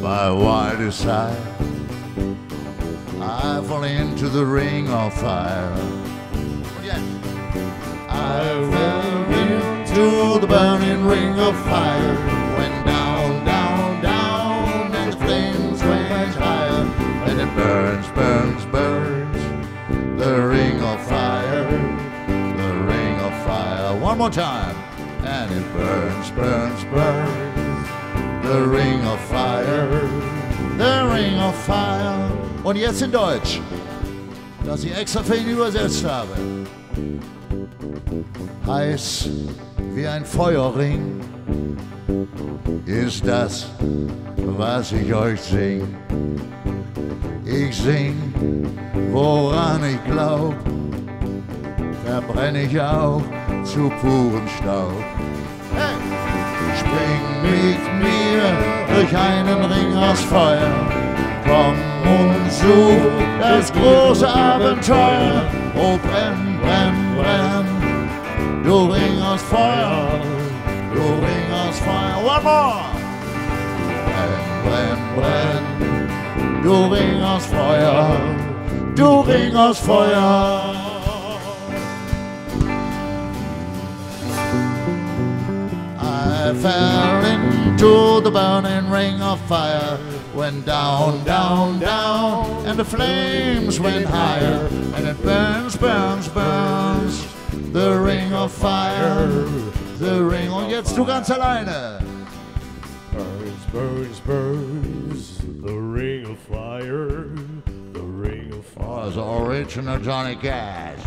by widest eye. I fall into the ring of fire. Yes. I fell into the burning ring of fire. Went down, down, down, and the flames went higher. And it burns, burns, burns, the ring of fire, the ring of fire. One more time. And it burns, burns, burns, the ring of fire. The Ring of Fire. Und jetzt in Deutsch, dass ich extra für ihn übersetzt habe. Heiß wie ein Feuerring ist das, was ich euch sing. Ich sing, woran ich glaub, verbrenn ich auch zu purem Staub. Spring mit mir durch einen Ring aus Feuer. Komm und such das große Abenteuer. Oh, brenn, brenn, brenn, du Ring aus Feuer, du Ring aus Feuer. One more! Brenn, brenn, brenn, du Ring aus Feuer, du Ring aus Feuer. I fell into the burning ring of fire. Went down, down, down, and the flames went higher. And it burns, burns, burns, the ring of fire, the ring. Und jetzt du ganz alleine. Burns, burns, burns, the ring of fire, the ring of fire. Oh, it's original Johnny Cash.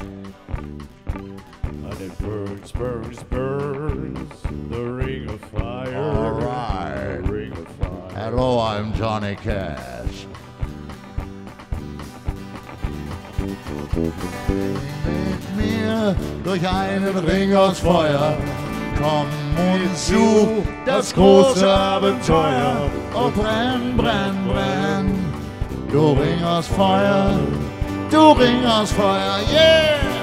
And it burns, burns, burns, the ring of fire. All right. The ring of fire. Hello, I'm Johnny Cash. Mit mir durch einen Ring aus Feuer. Komm und such das große Abenteuer. Oh, brenn, brenn, brenn, du Ring aus Feuer, du Ring aus Feuer, yeah!